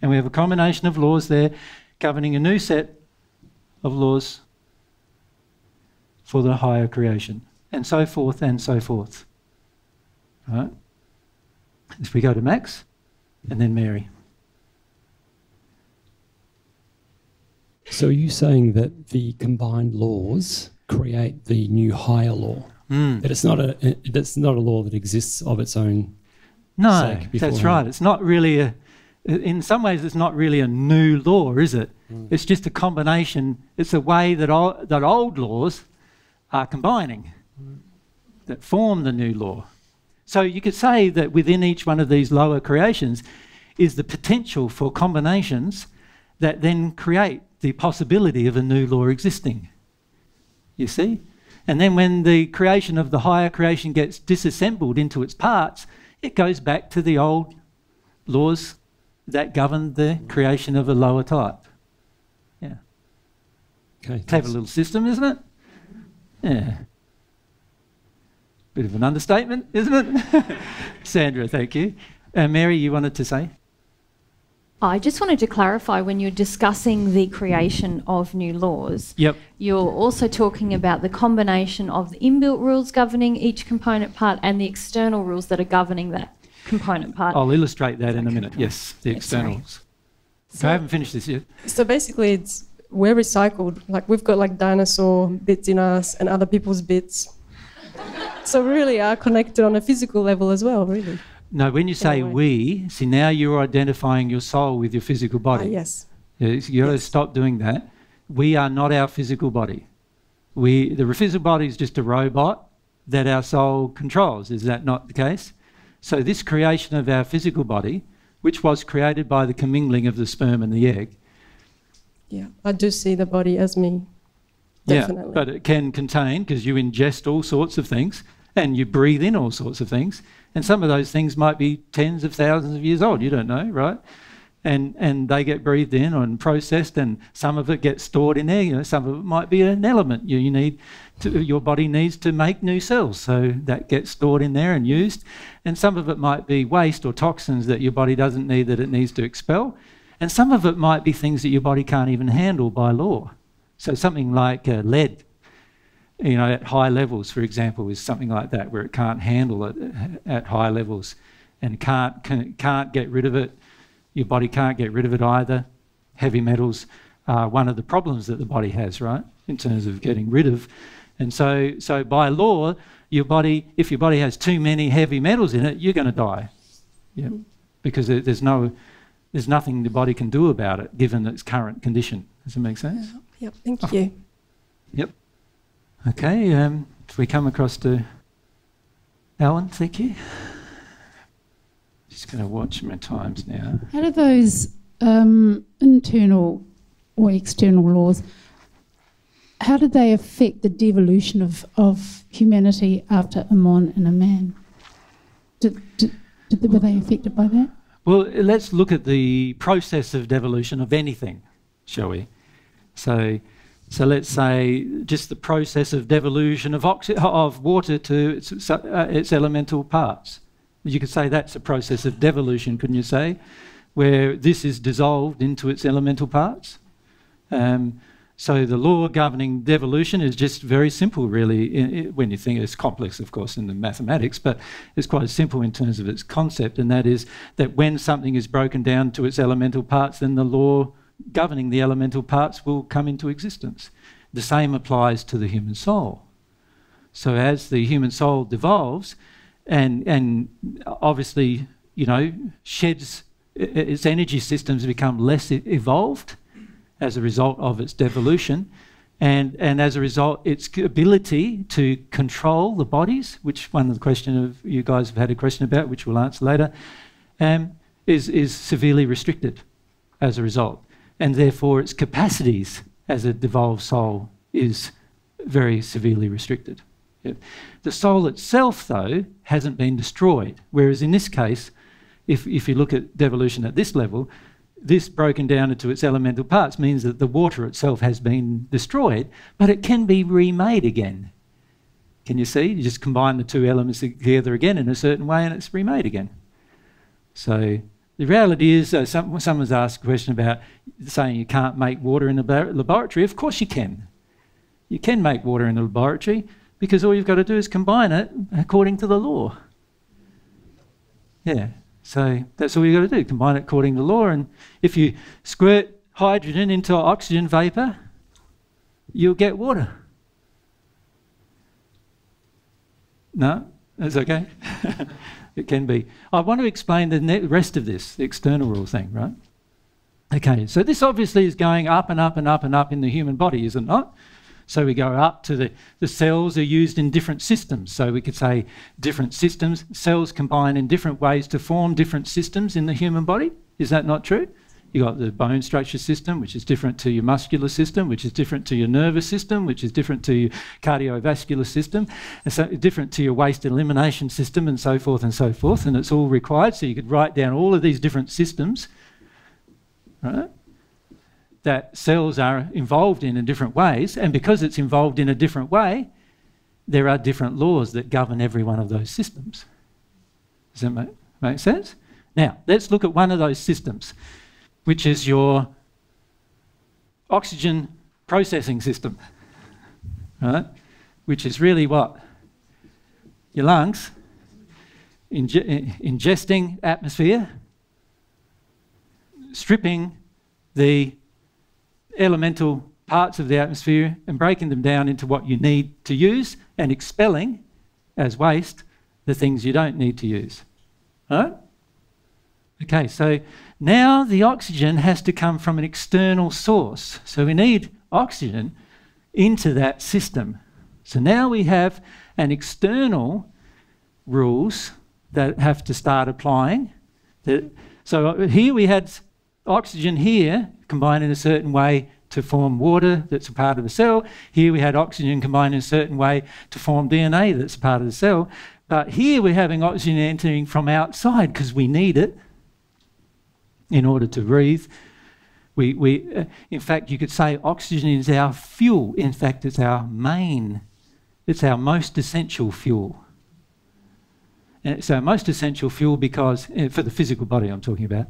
and we have a combination of laws there governing a new set of laws for the higher creation, and so forth and so forth. All right? So we go to Max, and then Mary. So are you saying that the combined laws create the new higher law? Mm. That it's not a that's not a law that exists of its own. No, sake that's right. It's not really a. In some ways, it's not really a new law, is it? Mm. It's just a combination. It's a way that old, that old laws are combining mm. that form the new law. So you could say that within each one of these lower creations is the potential for combinations that then create the possibility of a new law existing. You see? And then when the creation of the higher creation gets disassembled into its parts, it goes back to the old laws that governed the creation of a lower type. Yeah. Okay. Clever little system, isn't it? Yeah. Bit of an understatement, isn't it? Sandra, thank you. Uh, Mary, you wanted to say? I just wanted to clarify, when you're discussing the creation of new laws, yep. You're also talking about the combination of the inbuilt rules governing each component part and the external rules that are governing that component part. I'll illustrate that in a minute. Yes, the externals. Okay, so I haven't finished this yet. So basically it's, we're recycled. Like we've got like dinosaur bits in us and other people's bits. So we really are connected on a physical level as well, really. No, when you say we, see now you're identifying your soul with your physical body. Uh, yes. You've got to stop doing that. We are not our physical body. We, the physical body is just a robot that our soul controls. Is that not the case? So this creation of our physical body, which was created by the commingling of the sperm and the egg. Yeah, I do see the body as me. Definitely. Yeah, but it can contain, because you ingest all sorts of things, and you breathe in all sorts of things. And some of those things might be tens of thousands of years old, you don't know, right? And, and they get breathed in and processed, and some of it gets stored in there. You know, some of it might be an element you, you need to, your body needs to make new cells, so that gets stored in there and used. And some of it might be waste or toxins that your body doesn't need, that it needs to expel. And some of it might be things that your body can't even handle by law. So something like uh, lead, you know, at high levels, for example, is something like that, where it can't handle it at high levels and can't, can, can't get rid of it. Your body can't get rid of it either. Heavy metals are one of the problems that the body has, right, in terms of getting rid of. And so, so by law, your body, if your body has too many heavy metals in it, you're going to die, yeah, because there's no, there's nothing the body can do about it given its current condition. Does it make sense? Yep. Thank oh. you. Yep. Okay. Um, if we come across to Alan, thank you. Just going to watch my times now. How do those um, internal or external laws, how do they affect the devolution of, of humanity after a mon and a man? Did, did, did they, were they affected by that? Well, let's look at the process of devolution of anything, shall we? So, so let's say just the process of devolution of, oxy of water to its, uh, its elemental parts. You could say that's a process of devolution, couldn't you say, where this is dissolved into its elemental parts. Um, so the law governing devolution is just very simple, really, in, in, when you think it's complex, of course, in the mathematics, but it's quite simple in terms of its concept, and that is that when something is broken down to its elemental parts, then the law governing the elemental parts will come into existence. The same applies to the human soul. So as the human soul devolves, And, and obviously, you know, sheds, its energy systems become less evolved as a result of its devolution. And, and as a result, its ability to control the bodies, which one of the question of you guys have had a question about, which we'll answer later, um, is, is severely restricted as a result. And therefore, its capacities as a devolved soul is very severely restricted. The soul itself, though, hasn't been destroyed, whereas in this case, if, if you look at devolution at this level, this broken down into its elemental parts means that the water itself has been destroyed, but it can be remade again. Can you see? You just combine the two elements together again in a certain way and it's remade again. So the reality is, uh, some, someone's asked a question about saying you can't make water in a laboratory. Of course you can. You can make water in a laboratory, because all you've got to do is combine it according to the law. Yeah, so that's all you've got to do, combine it according to the law. And if you squirt hydrogen into oxygen vapor, you'll get water. No, that's okay. It can be. I want to explain the rest of this, the external rule thing, right? Okay, so this obviously is going up and up and up and up in the human body, is it not? So we go up to the, the cells are used in different systems. So we could say different systems, cells combine in different ways to form different systems in the human body. Is that not true? You've got the bone structure system, which is different to your muscular system, which is different to your nervous system, which is different to your cardiovascular system, and so different to your waste elimination system, and so forth and so forth. And it's all required. So you could write down all of these different systems, right? That cells are involved in in different ways, and because it's involved in a different way, there are different laws that govern every one of those systems. Does that make, make sense? Now, let's look at one of those systems, which is your oxygen processing system, right? Which is really what? Your lungs, inge- ingesting atmosphere, stripping the elemental parts of the atmosphere and breaking them down into what you need to use, and expelling as waste the things you don't need to use. Right? Okay, so now the oxygen has to come from an external source. So we need oxygen into that system. So now we have an external rules that have to start applying. So here we had oxygen here combined in a certain way to form water that's a part of the cell. Here we had oxygen combined in a certain way to form D N A that's a part of the cell. But here we're having oxygen entering from outside because we need it in order to breathe. We, we, uh, in fact, you could say oxygen is our fuel. In fact, it's our main, it's our most essential fuel. And it's our most essential fuel because, for the physical body I'm talking about,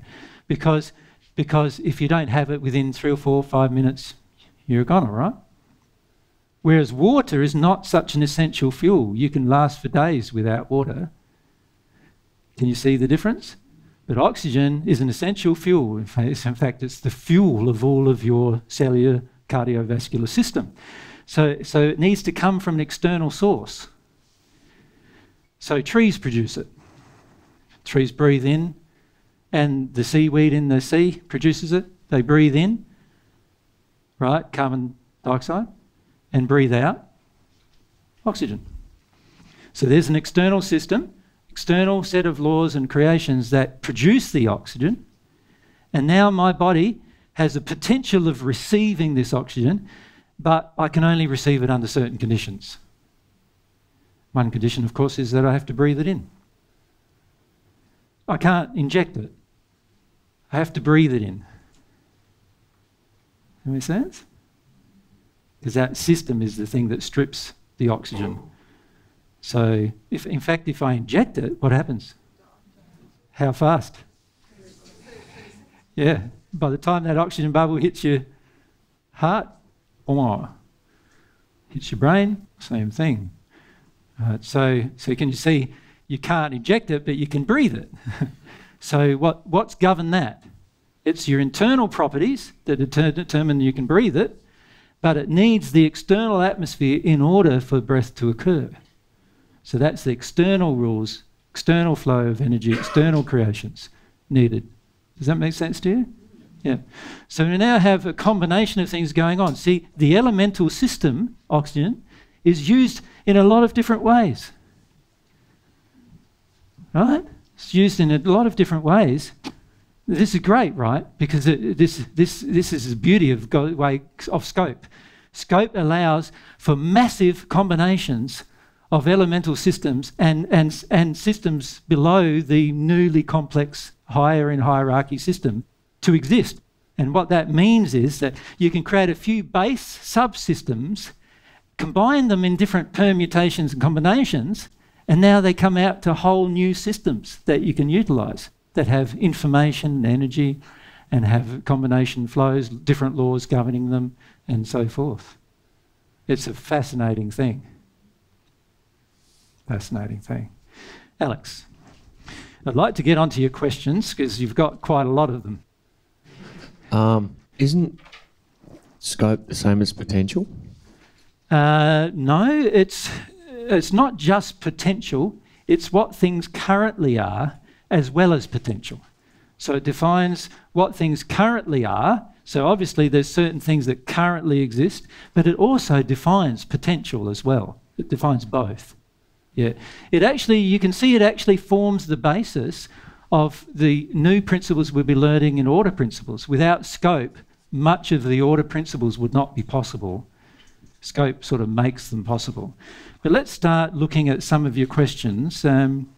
because, because if you don't have it within three or four or five minutes, you're gone, all right? Whereas water is not such an essential fuel. You can last for days without water. Can you see the difference? But oxygen is an essential fuel. In fact, it's the fuel of all of your cellular cardiovascular system. So, so it needs to come from an external source. So trees produce it. Trees breathe in, and the seaweed in the sea produces it. They breathe in, right, carbon dioxide, and breathe out oxygen. So there's an external system, external set of laws and creations that produce the oxygen, and now my body has the potential of receiving this oxygen, but I can only receive it under certain conditions. One condition, of course, is that I have to breathe it in. I can't inject it. I have to breathe it in. Does that make sense? Because that system is the thing that strips the oxygen. So, if, in fact, if I inject it, what happens? How fast? Yeah, by the time that oxygen bubble hits your heart, oh, hits your brain, same thing. Uh, so, so can you see, you can't inject it, but you can breathe it. So what, what's governed that? It's your internal properties that deter determine you can breathe it, but it needs the external atmosphere in order for breath to occur. So that's the external rules, external flow of energy, external creations needed. Does that make sense to you? Yeah. So we now have a combination of things going on. See, the elemental system, oxygen, is used in a lot of different ways, right? It's used in a lot of different ways. This is great, right? Because it, this, this, this is the beauty of, God, way of scope. Scope allows for massive combinations of elemental systems and, and, and systems below the newly complex, higher in hierarchy system to exist. And what that means is that you can create a few base subsystems, combine them in different permutations and combinations, and now they come out to whole new systems that you can utilize that have information and energy and have combination flows, different laws governing them, and so forth. It's a fascinating thing. Fascinating thing. Alex, I'd like to get onto your questions because you've got quite a lot of them. Um, isn't scope the same as potential? Uh, no, it's, it's not just potential, it's what things currently are as well as potential. So it defines what things currently are, so obviously there's certain things that currently exist, but it also defines potential as well. It defines both. Yeah. It actually, you can see it actually forms the basis of the new principles we'll be learning in order principles. Without scope, much of the order principles would not be possible. Scope sort of makes them possible. But let's start looking at some of your questions. Um,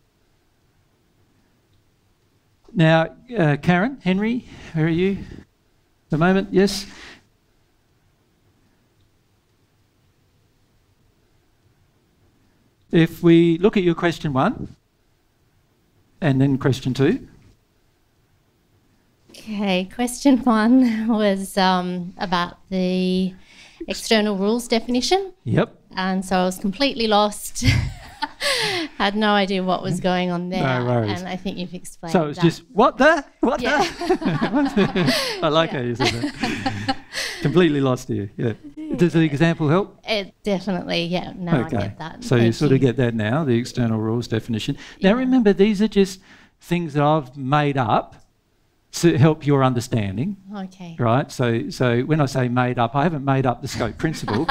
now, uh, Karen, Henry, where are you at the moment? Yes? If we look at your question one and then question two. Okay, question one was um, about the external rules definition. Yep. And so I was completely lost. Had no idea what was going on there. No worries. And I think you've explained that. So it was that. just, what the? What yeah. the? I like yeah. how you said that. Completely lost to you, yeah. Does the example help? It definitely, yeah. Now okay. I get that. So Thank you sort you. of get that now, the external rules definition. Now yeah. remember, these are just things that I've made up to help your understanding. Okay. Right? So, so when I say made up, I haven't made up the scope principle.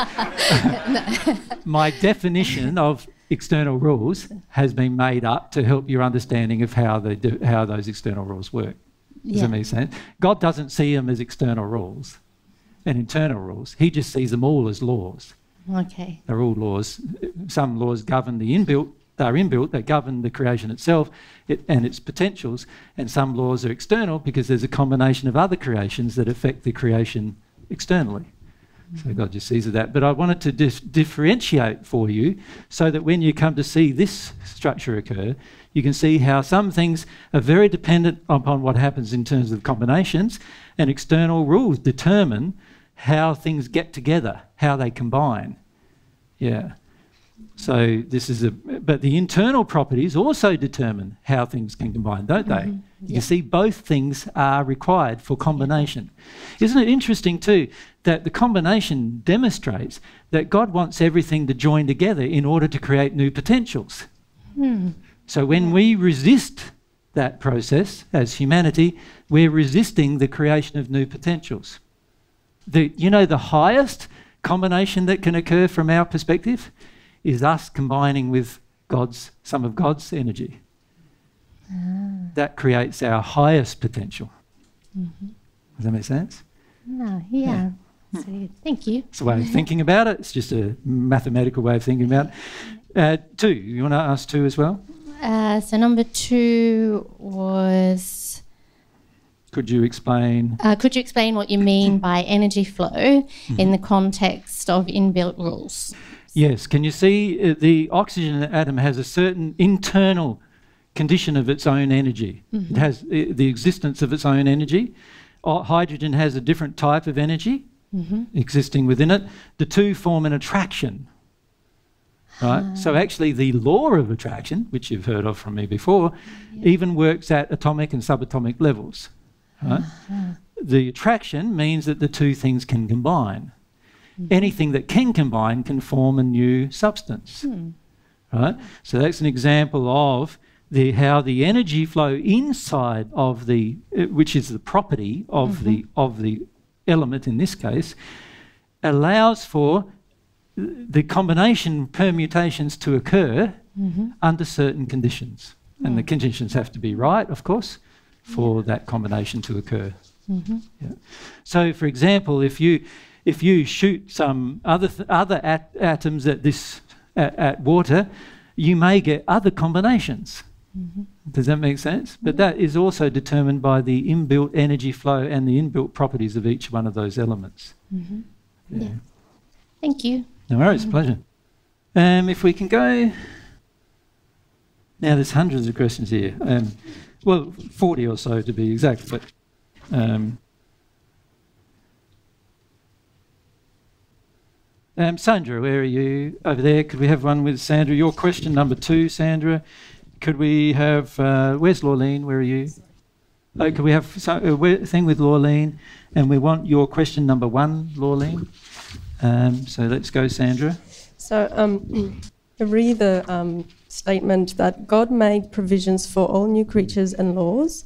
My definition of external rules has been made up to help your understanding of how, they do, how those external rules work. Does yeah. that make sense? God doesn't see them as external rules. and internal rules. He just sees them all as laws. Okay. They're all laws. Some laws govern the inbuilt, they're inbuilt, they govern the creation itself it, and its potentials, and some laws are external because there's a combination of other creations that affect the creation externally. Mm-hmm. So God just sees that. But I wanted to dif- differentiate for you so that when you come to see this structure occur, you can see how some things are very dependent upon what happens in terms of combinations, and external rules determine how things get together, how they combine. Yeah. So this is a... But the internal properties also determine how things can combine, don't they? Mm-hmm. You yeah. see, both things are required for combination. Isn't it interesting too that the combination demonstrates that God wants everything to join together in order to create new potentials? Mm. So when we resist that process as humanity, we're resisting the creation of new potentials. The, you know, the highest combination that can occur from our perspective is us combining with God's, some of God's energy. Ah. That creates our highest potential. Mm-hmm. Does that make sense? No, yeah. yeah. So, thank you. It's a way of thinking about it. It's just a mathematical way of thinking about it. Uh, two, you want to ask two as well? Uh, so number two was... Could you explain? Uh, could you explain what you mean by energy flow mm-hmm. in the context of inbuilt rules? Yes. Can you see uh, the oxygen atom has a certain internal condition of its own energy? Mm-hmm. It has uh, the existence of its own energy. O- hydrogen has a different type of energy mm-hmm. existing within it. The two form an attraction. Right? Uh, so actually the law of attraction, which you've heard of from me before, yeah. even works at atomic and subatomic levels. Right? Uh-huh. The attraction means that the two things can combine. Mm-hmm. Anything that can combine can form a new substance. Mm. Right? So that's an example of the, how the energy flow inside of the, which is the property of, mm-hmm. the, of the element in this case, allows for the combination permutations to occur mm-hmm. under certain conditions. Mm. And the conditions have to be right, of course, for that combination to occur. Mm-hmm. Yeah. So, for example, if you if you shoot some other th- other at- atoms at this at, at water, you may get other combinations. Mm-hmm. Does that make sense? Mm-hmm. But that is also determined by the inbuilt energy flow and the inbuilt properties of each one of those elements. Mm-hmm. Yeah. yeah. Thank you. No worries, mm-hmm. pleasure. Um, if we can go. Now, there's hundreds of questions here. Um, Well, forty or so to be exact, but um, um, Sandra, where are you? Over there. Could we have one with Sandra? Your question number two, Sandra. Could we have? Uh, where's Lorleen? Where are you? Oh, could we have some, a thing with Lorleen? And we want your question number one, Lorleen. Um, so let's go, Sandra. So um, read the. Um statement that God made provisions for all new creatures and laws.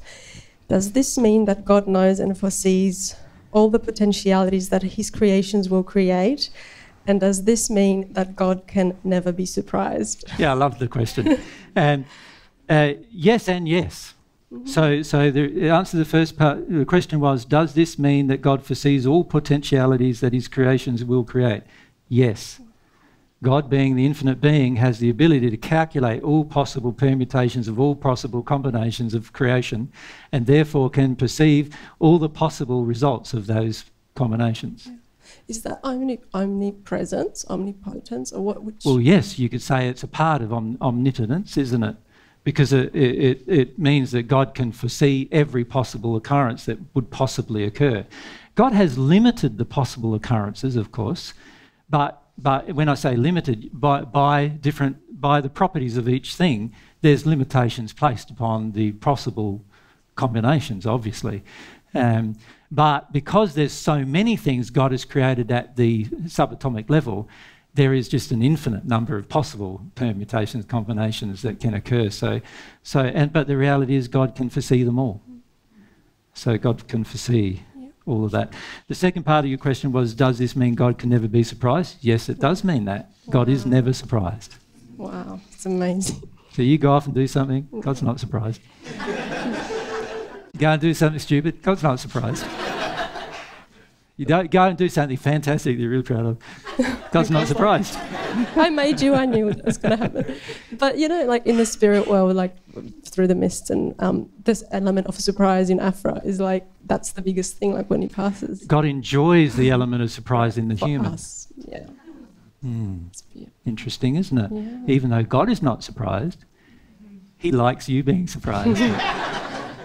Does this mean that God knows and foresees all the potentialities that his creations will create? And does this mean that God can never be surprised? Yeah, I love the question. um, uh, yes and yes. Mm-hmm. So, so the answer to the first part, the question was, does this mean that God foresees all potentialities that his creations will create? Yes. God, being the infinite being, has the ability to calculate all possible permutations of all possible combinations of creation, and therefore can perceive all the possible results of those combinations. Yeah. Is that omnip- omnipresence, omnipotence, or what? Which well, yes, you could say it's a part of om- omnipotence, isn't it? Because it, it, it means that God can foresee every possible occurrence that would possibly occur. God has limited the possible occurrences, of course, but But when I say limited, by, by different, by the properties of each thing, there's limitations placed upon the possible combinations, obviously. Um, but because there's so many things God has created at the subatomic level, there is just an infinite number of possible permutations, combinations that can occur. So, so, and but the reality is God can foresee them all. So God can foresee all of that. The second part of your question was, does this mean God can never be surprised? Yes, it does mean that. God wow. is never surprised. Wow, it's amazing. So you go off and do something, God's not surprised. Go and do something stupid, God's not surprised. You don't go and do something fantastic that you're really proud of. God's not surprised. I made you, I knew it was going to happen. But, you know, like in the spirit world, like through the mist, and um, this element of surprise in Afra is like, that's the biggest thing, like when he passes. God enjoys the element of surprise in the For human. Us, yeah. Mm. It's beautiful. Interesting, isn't it? Yeah. Even though God is not surprised, he likes you being surprised.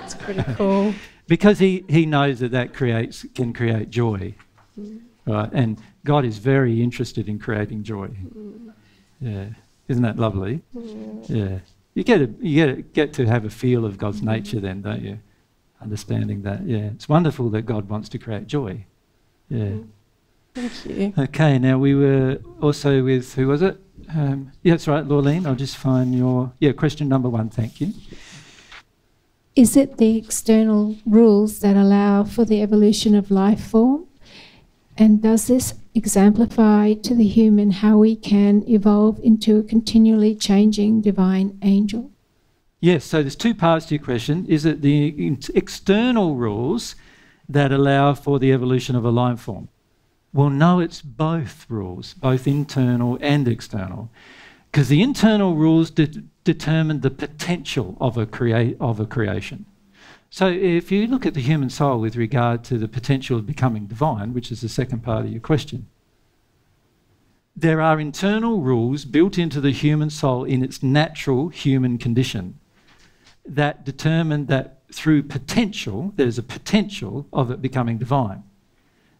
It's pretty cool. Because he, he knows that that creates, can create joy, mm. right? And God is very interested in creating joy. Mm. Yeah, isn't that lovely? Mm. Yeah, you get a, you get a, get to have a feel of God's nature then, don't you? Understanding that, yeah, it's wonderful that God wants to create joy. Yeah. Thank you. Okay, now we were also with, who was it? Um, yeah, that's right, Lorleen. I'll just find your yeah question number one. Thank you. Is it the external rules that allow for the evolution of life form? And does this exemplify to the human how we can evolve into a continually changing divine angel? Yes, so there's two parts to your question. Is it the external rules that allow for the evolution of a life form? Well, no, it's both rules, both internal and external. Because the internal rules de- determine the potential of a, crea- of a creation. So if you look at the human soul with regard to the potential of becoming divine, which is the second part of your question, there are internal rules built into the human soul in its natural human condition that determine that through potential, there's a potential of it becoming divine.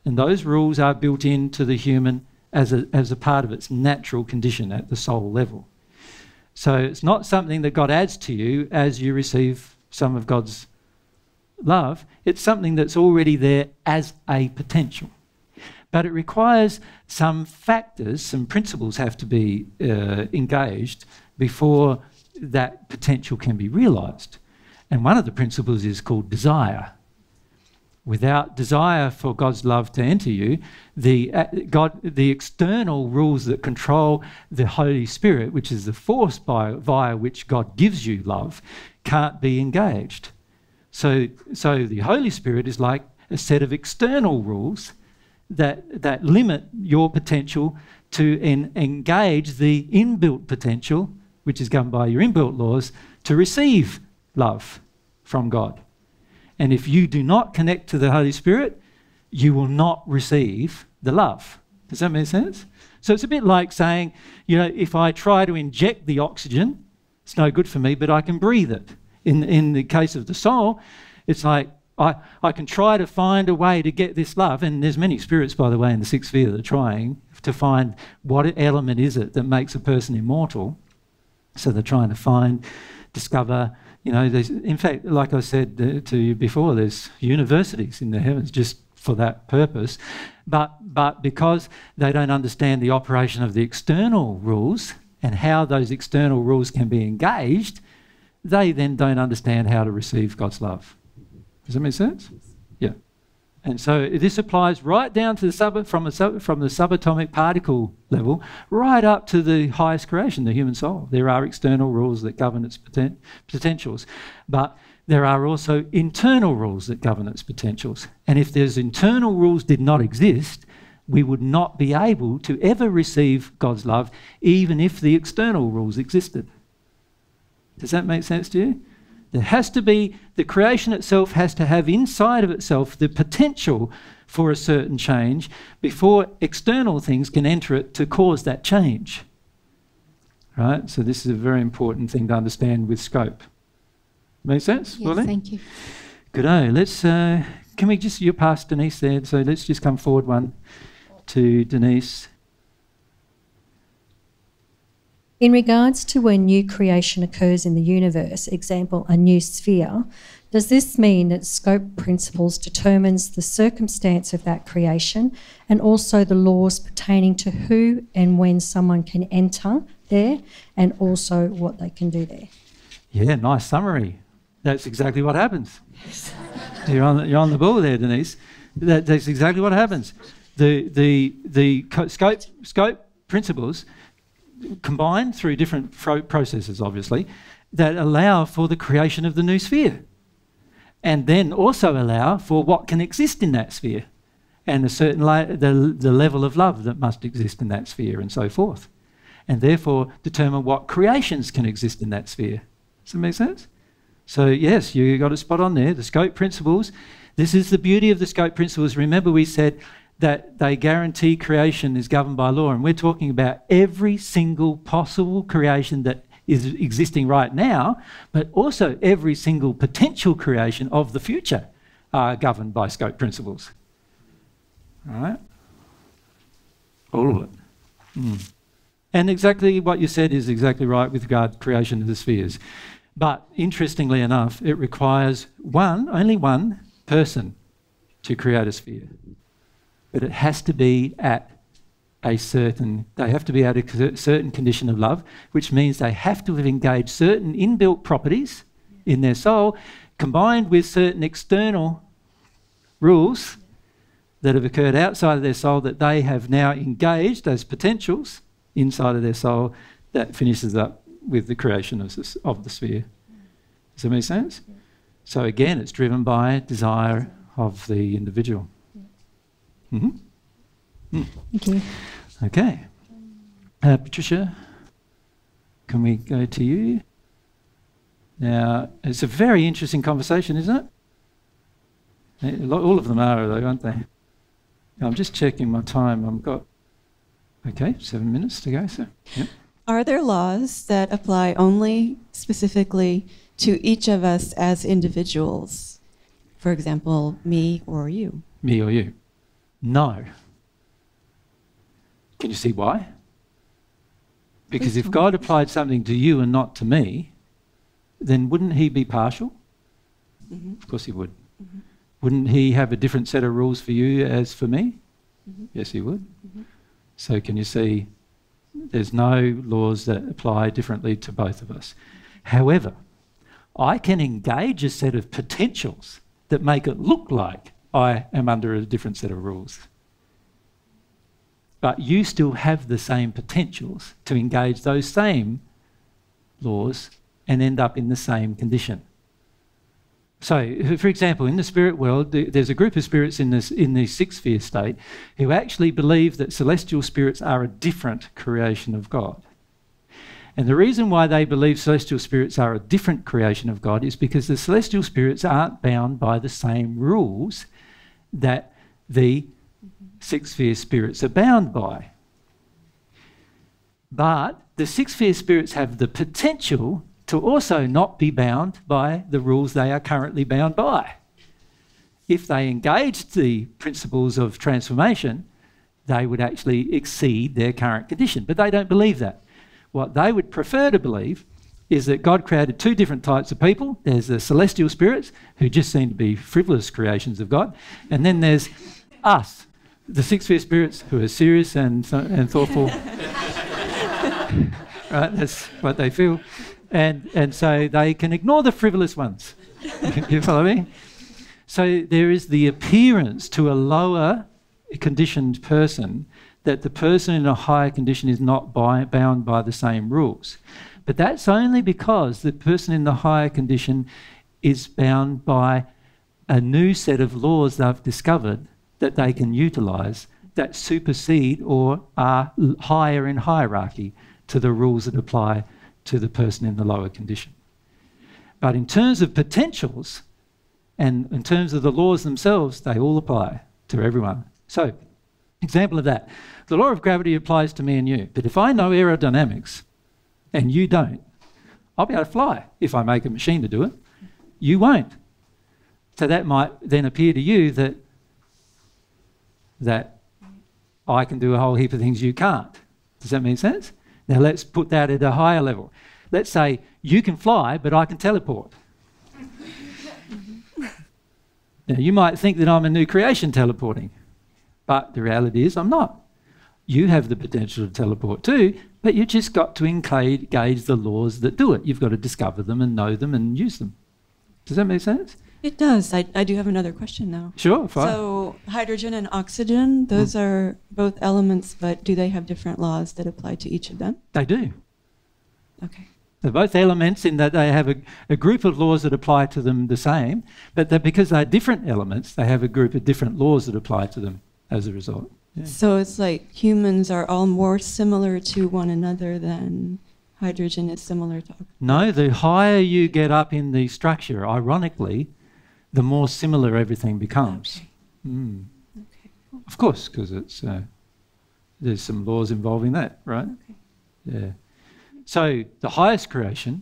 And those rules are built into the human As a, as a part of its natural condition at the soul level. So it's not something that God adds to you as you receive some of God's love. It's something that's already there as a potential. But it requires some factors, some principles have to be uh, engaged before that potential can be realised. And one of the principles is called desire. Without desire for God's love to enter you, the uh, God, the external rules that control the Holy Spirit, which is the force by, via which God gives you love, can't be engaged. So, so the Holy Spirit is like a set of external rules that that limit your potential to en- engage the inbuilt potential, which is governed by your inbuilt laws, to receive love from God. And if you do not connect to the Holy Spirit, you will not receive the love. Does that make sense? So it's a bit like saying, you know, if I try to inject the oxygen, it's no good for me, but I can breathe it. In, in the case of the soul, it's like I, I can try to find a way to get this love, and there's many spirits, by the way, in the sixth sphere that are trying to find what element is it that makes a person immortal. So they're trying to find, discover. You know, in fact, like I said uh, to you before, there's universities in the heavens just for that purpose. But, but because they don't understand the operation of the external rules and how those external rules can be engaged, they then don't understand how to receive God's love. Does that make sense? Yeah. And so this applies right down to the sub from, a sub, from the subatomic particle level, right up to the highest creation, the human soul. There are external rules that govern its poten- potentials, but there are also internal rules that govern its potentials. And if those internal rules did not exist, we would not be able to ever receive God's love, even if the external rules existed. Does that make sense to you? There has to be, the creation itself has to have inside of itself the potential for a certain change before external things can enter it to cause that change. Right? So this is a very important thing to understand with scope. Make sense? Yes, Willie? Thank you. Good-o. Let's, uh, can we just, you're past Denise there, so let's just come forward one to Denise. In regards to when new creation occurs in the universe, example, a new sphere, does this mean that scope principles determines the circumstance of that creation and also the laws pertaining to who and when someone can enter there and also what they can do there? Yeah, nice summary. That's exactly what happens. Yes. You're on the, you're on the ball there, Denise. That, that's exactly what happens. The, the, the scope, scope principles combined through different fro- processes, obviously, that allow for the creation of the new sphere and then also allow for what can exist in that sphere and a certain the, the level of love that must exist in that sphere and so forth, and therefore determine what creations can exist in that sphere. Does that make sense? So yes, you got it spot on there, the scope principles. This is the beauty of the scope principles. Remember we said that they guarantee creation is governed by law, and we're talking about every single possible creation that is existing right now, but also every single potential creation of the future are governed by scope principles. All right? All of it. Mm. And exactly what you said is exactly right with regard to creation of the spheres. But interestingly enough, it requires one, only one person to create a sphere. But it has to be at a certain, they have to be at a certain condition of love, which means they have to have engaged certain inbuilt properties in their soul, combined with certain external rules that have occurred outside of their soul that they have now engaged as potentials inside of their soul, that finishes up with the creation of, this, of the sphere. Does that make sense? So again, it's driven by desire of the individual. Mm-hmm. Mm. Thank you. Okay. Uh, Patricia, can we go to you? Now, it's a very interesting conversation, isn't it? All of them are, though, aren't they? I'm just checking my time. I've got, okay, seven minutes to go, so. Yep. Are there laws that apply only specifically to each of us as individuals? For example, me or you? Me or you. No. Can you see why? Because if God applied something to you and not to me, then wouldn't he be partial? Mm-hmm. Of course he would. Mm-hmm. Wouldn't he have a different set of rules for you as for me? Mm-hmm. Yes, he would. Mm-hmm. So can you see there's no laws that apply differently to both of us. However, I can engage a set of potentials that make it look like I am under a different set of rules. But you still have the same potentials to engage those same laws and end up in the same condition. So, for example, in the spirit world, there's a group of spirits in, this, in the sixth sphere state who actually believe that celestial spirits are a different creation of God. And the reason why they believe celestial spirits are a different creation of God is because the celestial spirits aren't bound by the same rules that the mm-hmm. sixth sphere spirits are bound by. But the sixth sphere spirits have the potential to also not be bound by the rules they are currently bound by. If they engaged the principles of transformation, they would actually exceed their current condition, but they don't believe that. What they would prefer to believe is that God created two different types of people. There's the celestial spirits, who just seem to be frivolous creations of God, and then there's us, the sixth sphere spirits, who are serious and, th and thoughtful. Right, that's what they feel. And, and so they can ignore the frivolous ones. You follow me? So there is the appearance to a lower conditioned person that the person in a higher condition is not by, bound by the same rules. But that's only because the person in the higher condition is bound by a new set of laws they've discovered that they can utilise that supersede or are higher in hierarchy to the rules that apply to the person in the lower condition. But in terms of potentials and in terms of the laws themselves, they all apply to everyone. So, example of that, the law of gravity applies to me and you, but if I know aerodynamics and you don't, I'll be able to fly if I make a machine to do it. You won't. So that might then appear to you that, that I can do a whole heap of things you can't. Does that make sense? Now let's put that at a higher level. Let's say you can fly, but I can teleport. Now you might think that I'm a new creation teleporting. But the reality is I'm not. You have the potential to teleport too, but you've just got to engage the laws that do it. You've got to discover them and know them and use them. Does that make sense? It does. I, I do have another question now. Sure, fine. So hydrogen and oxygen, those mm. are both elements, but do they have different laws that apply to each of them? They do. Okay. They're both elements in that they have a, a group of laws that apply to them the same, but that because they're different elements, they have a group of different laws that apply to them. as a result. Yeah. So it's like humans are all more similar to one another than hydrogen is similar to oxygen. No, the higher you get up in the structure, ironically, the more similar everything becomes. Okay. Mm. Okay, cool. Of course, because it's uh, there's some laws involving that, right? Okay. Yeah. So the highest creation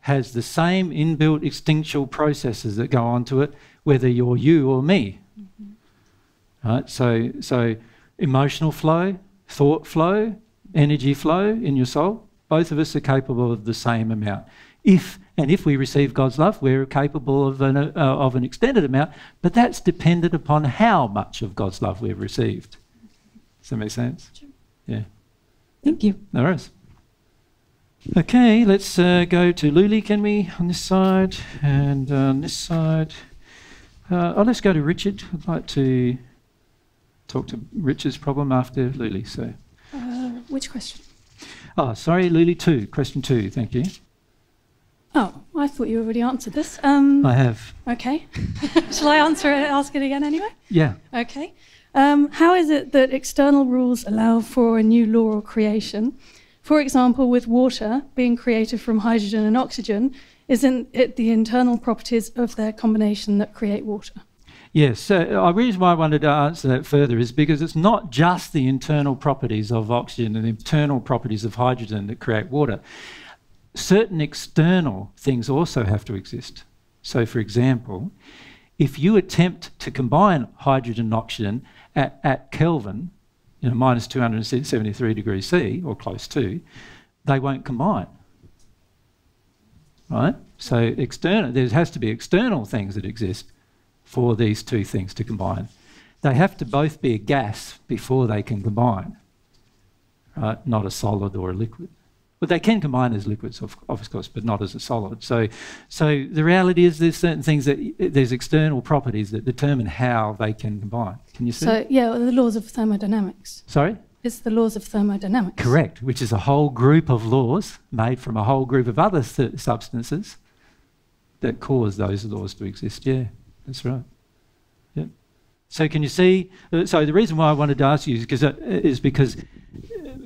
has the same inbuilt instinctual processes that go on to it, whether you're you or me. Mm-hmm. Right? So, so emotional flow, thought flow, energy flow in your soul, both of us are capable of the same amount. If and if we receive God's love, we're capable of an, uh, of an extended amount, but that's dependent upon how much of God's love we've received. Does that make sense? Sure. Yeah. Thank you. No worries. Okay, let's uh, go to Luli, can we, on this side, and uh, on this side. Uh, oh, let's go to Richard. I'd like to talk to Richard's problem after Luli. So, uh, which question? Oh, sorry, Luli two, question two, thank you. Oh, I thought you already answered this. Um, I have. Okay. Shall I answer it, ask it again anyway? Yeah. Okay. Um, how is it that external rules allow for a new law or creation? For example, with water being created from hydrogen and oxygen, isn't it the internal properties of their combination that create water? Yes, so the reason why I wanted to answer that further is because it's not just the internal properties of oxygen and the internal properties of hydrogen that create water. Certain external things also have to exist. So, for example, if you attempt to combine hydrogen and oxygen at, at Kelvin, you know, minus two hundred seventy-three degrees C, or close to, they won't combine, right? So external, there has to be external things that exist for these two things to combine. They have to both be a gas before they can combine, right? Not a solid or a liquid. But they can combine as liquids, of, of course, but not as a solid. So, so the reality is there's certain things that, there's external properties that determine how they can combine. Can you see? So, yeah, well, the laws of thermodynamics. Sorry? It's the laws of thermodynamics. Correct, which is a whole group of laws made from a whole group of other substances that cause those laws to exist. Yeah, that's right. Yep. So can you see, uh, so the reason why I wanted to ask you is because, uh, is because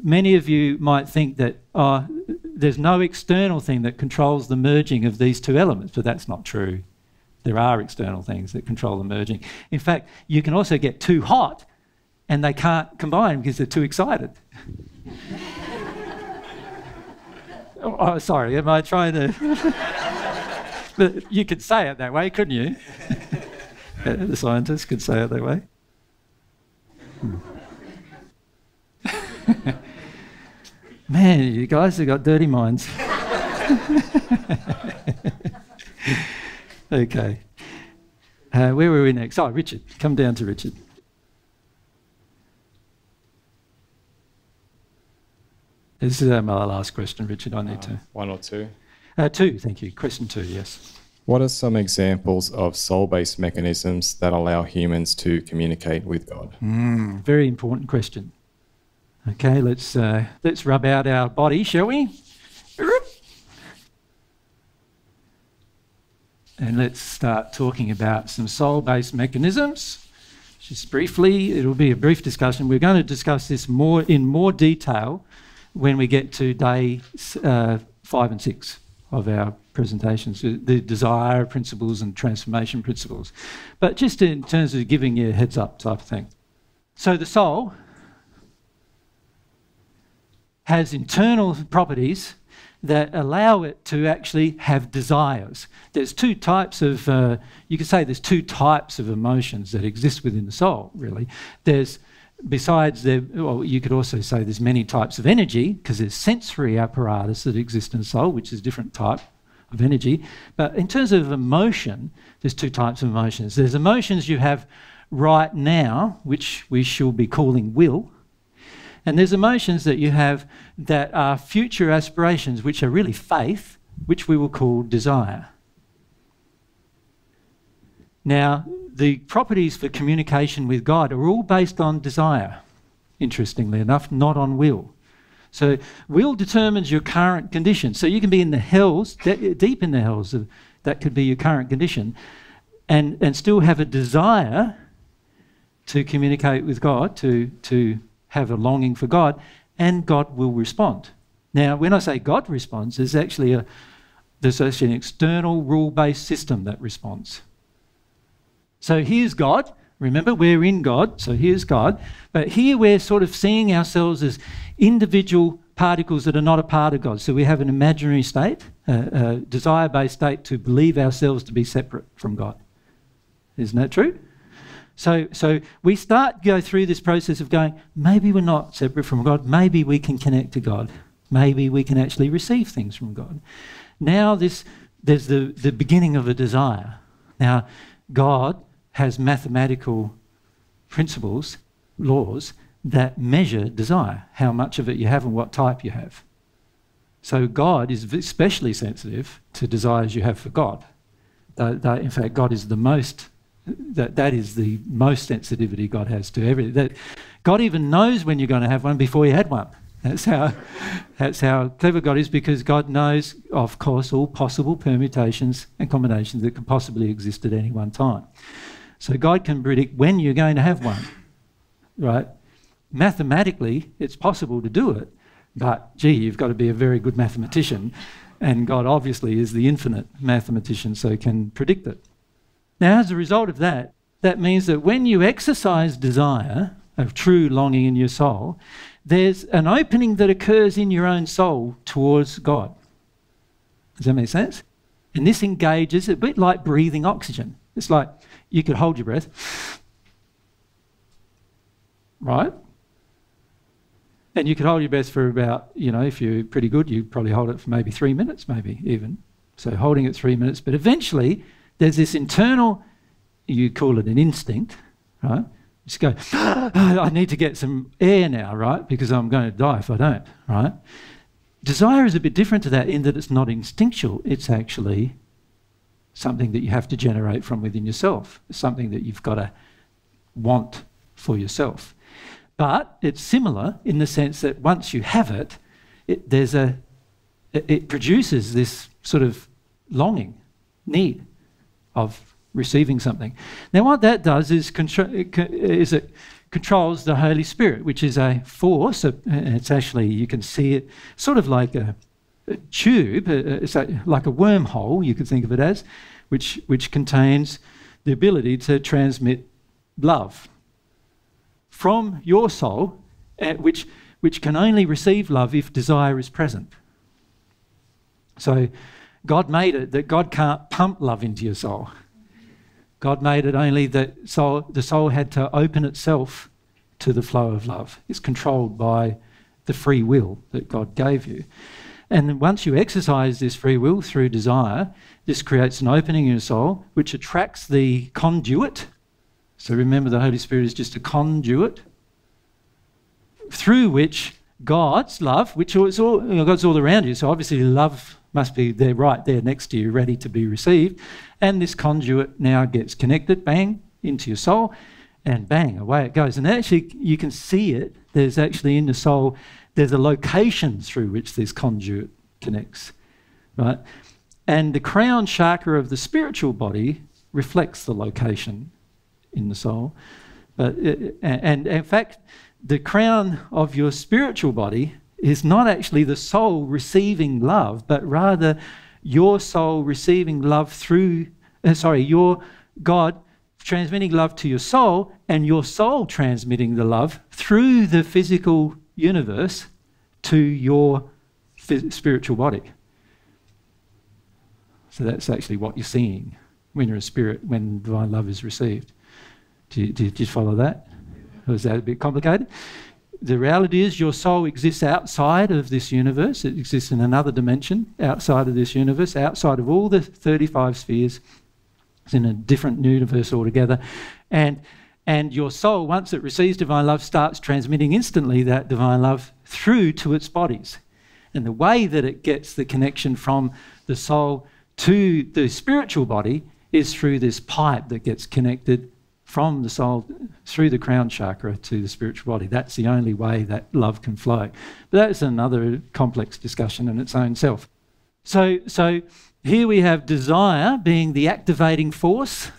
many of you might think that uh, there's no external thing that controls the merging of these two elements, but that's not true. There are external things that control the merging. In fact, you can also get too hot and they can't combine because they're too excited. oh, oh, sorry, am I trying to... But you could say it that way, couldn't you? Uh, the scientists could say it that way. Hmm. Man, you guys have got dirty minds. Okay. Uh, where were we next? Oh, Richard. Come down to Richard. This is uh, my last question, Richard. I need uh, to... One or two? Uh, two, thank you. Question two, yes. What are some examples of soul-based mechanisms that allow humans to communicate with God? Mm, very important question. Okay, let's, uh, let's rub out our body, shall we? And let's start talking about some soul-based mechanisms. Just briefly, it'll be a brief discussion. We're going to discuss this more in more detail when we get to day uh, five and six of our presentations, the desire principles and transformation principles. But just in terms of giving you a heads up type of thing. So the soul has internal properties that allow it to actually have desires. There's two types of, uh, you could say there's two types of emotions that exist within the soul, really. There's, besides, there, well, you could also say there's many types of energy, because there's sensory apparatus that exist in the soul, which is a different type of energy. But in terms of emotion, there's two types of emotions. There's emotions you have right now, which we shall be calling will, and there's emotions that you have that are future aspirations, which are really faith, which we will call desire. Now, the properties for communication with God are all based on desire, interestingly enough, not on will. So will determines your current condition. So you can be in the hells, de deep in the hells, of, that could be your current condition, and, and still have a desire to communicate with God, to, to have a longing for God, and God will respond. Now, when I say God responds, there's actually, a, there's actually an external rule-based system that responds. So here's God. Remember, we're in God, so here's God. But here we're sort of seeing ourselves as individual particles that are not a part of God. So we have an imaginary state, a, a desire-based state to believe ourselves to be separate from God. Isn't that true? So, so we start to go through this process of going, maybe we're not separate from God, maybe we can connect to God, maybe we can actually receive things from God. Now this, there's the, the beginning of a desire. Now God has mathematical principles, laws, that measure desire, how much of it you have and what type you have. So God is especially sensitive to desires you have for God. They, they, in fact, God is the most... That, that is the most sensitivity God has to everything. That God even knows when you're going to have one before you had one. That's how, that's how clever God is, because God knows, of course, all possible permutations and combinations that can possibly exist at any one time. So God can predict when you're going to have one, right? Mathematically, it's possible to do it, but, gee, you've got to be a very good mathematician, and God obviously is the infinite mathematician, so can predict it. Now, as a result of that, that means that when you exercise desire of true longing in your soul, there's an opening that occurs in your own soul towards God. Does that make sense? And this engages a bit like breathing oxygen. It's like you could hold your breath, right? And you could hold your breath for about, you know, if you're pretty good, you probably hold it for maybe three minutes, maybe even. So holding it three minutes, but eventually... There's this internal, you call it an instinct, right? Just go, ah, I need to get some air now, right? Because I'm going to die if I don't, right? Desire is a bit different to that in that it's not instinctual. It's actually something that you have to generate from within yourself. It's something that you've got to want for yourself. But it's similar in the sense that once you have it, it, there's a, it, it produces this sort of longing, need, of receiving something. Now what that does is, is it controls the Holy Spirit, which is a force. It's actually, you can see it sort of like a, a tube, it's like a wormhole, you could think of it as, which, which contains the ability to transmit love from your soul, which, which can only receive love if desire is present. So God made it that God can't pump love into your soul. God made it only that soul, the soul had to open itself to the flow of love. It's controlled by the free will that God gave you. And once you exercise this free will through desire, this creates an opening in your soul which attracts the conduit. So remember, the Holy Spirit is just a conduit through which God's love, which is all, you know, God's all around you, so obviously love must be there, right there next to you, ready to be received. And this conduit now gets connected, bang, into your soul, and bang, away it goes. And actually, you can see it. There's actually in the soul, there's a location through which this conduit connects, right? And the crown chakra of the spiritual body reflects the location in the soul. But it, and, and in fact, the crown of your spiritual body is not actually the soul receiving love, but rather your soul receiving love through, uh, sorry, your God transmitting love to your soul, and your soul transmitting the love through the physical universe to your spiritual body. So that's actually what you're seeing when you're a spirit, when divine love is received. Do you, did you follow that? Was that a bit complicated? The reality is your soul exists outside of this universe. It exists in another dimension, outside of this universe, outside of all the thirty-five spheres. It's in a different universe altogether. And, and your soul, once it receives divine love, starts transmitting instantly that divine love through to its bodies. And the way that it gets the connection from the soul to the spiritual body is through this pipe that gets connected from the soul through the crown chakra to the spiritual body. That's the only way that love can flow. But that's another complex discussion in its own self. So, so here we have desire being the activating force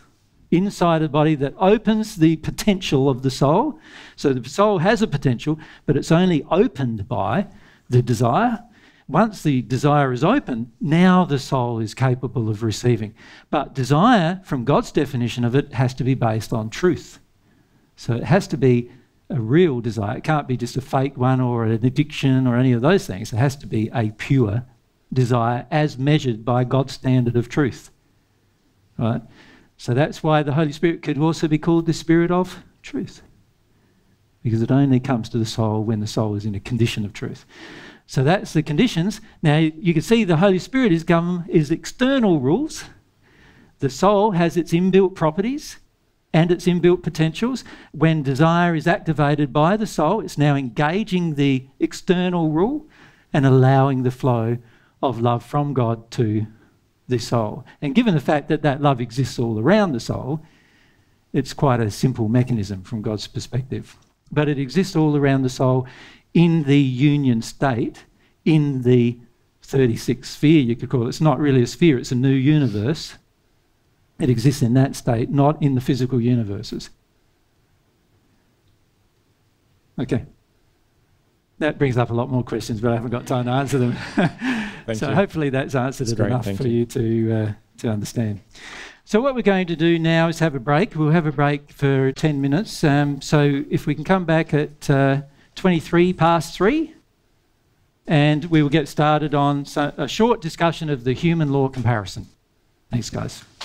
inside a body that opens the potential of the soul. So the soul has a potential, but it's only opened by the desire. Once the desire is open, now the soul is capable of receiving. But desire, from God's definition of it, has to be based on truth. So it has to be a real desire. It can't be just a fake one or an addiction or any of those things. It has to be a pure desire as measured by God's standard of truth. Right? So that's why the Holy Spirit could also be called the Spirit of Truth, because it only comes to the soul when the soul is in a condition of truth. So that's the conditions. Now you can see the Holy Spirit is, governed, is external rules. The soul has its inbuilt properties and its inbuilt potentials. When desire is activated by the soul, it's now engaging the external rule and allowing the flow of love from God to the soul. And given the fact that that love exists all around the soul, it's quite a simple mechanism from God's perspective. But it exists all around the soul in the union state, in the thirty-sixth sphere, you could call it. It's not really a sphere, it's a new universe. It exists in that state, not in the physical universes. Okay. That brings up a lot more questions, but I haven't got time to answer them. So you. Hopefully that's answered that's it great, enough for you, you to, uh, to understand. So what we're going to do now is have a break. We'll have a break for ten minutes. Um, so if we can come back at uh, twenty-three past three, and we will get started on so a short discussion of the human law comparison. Thanks, guys.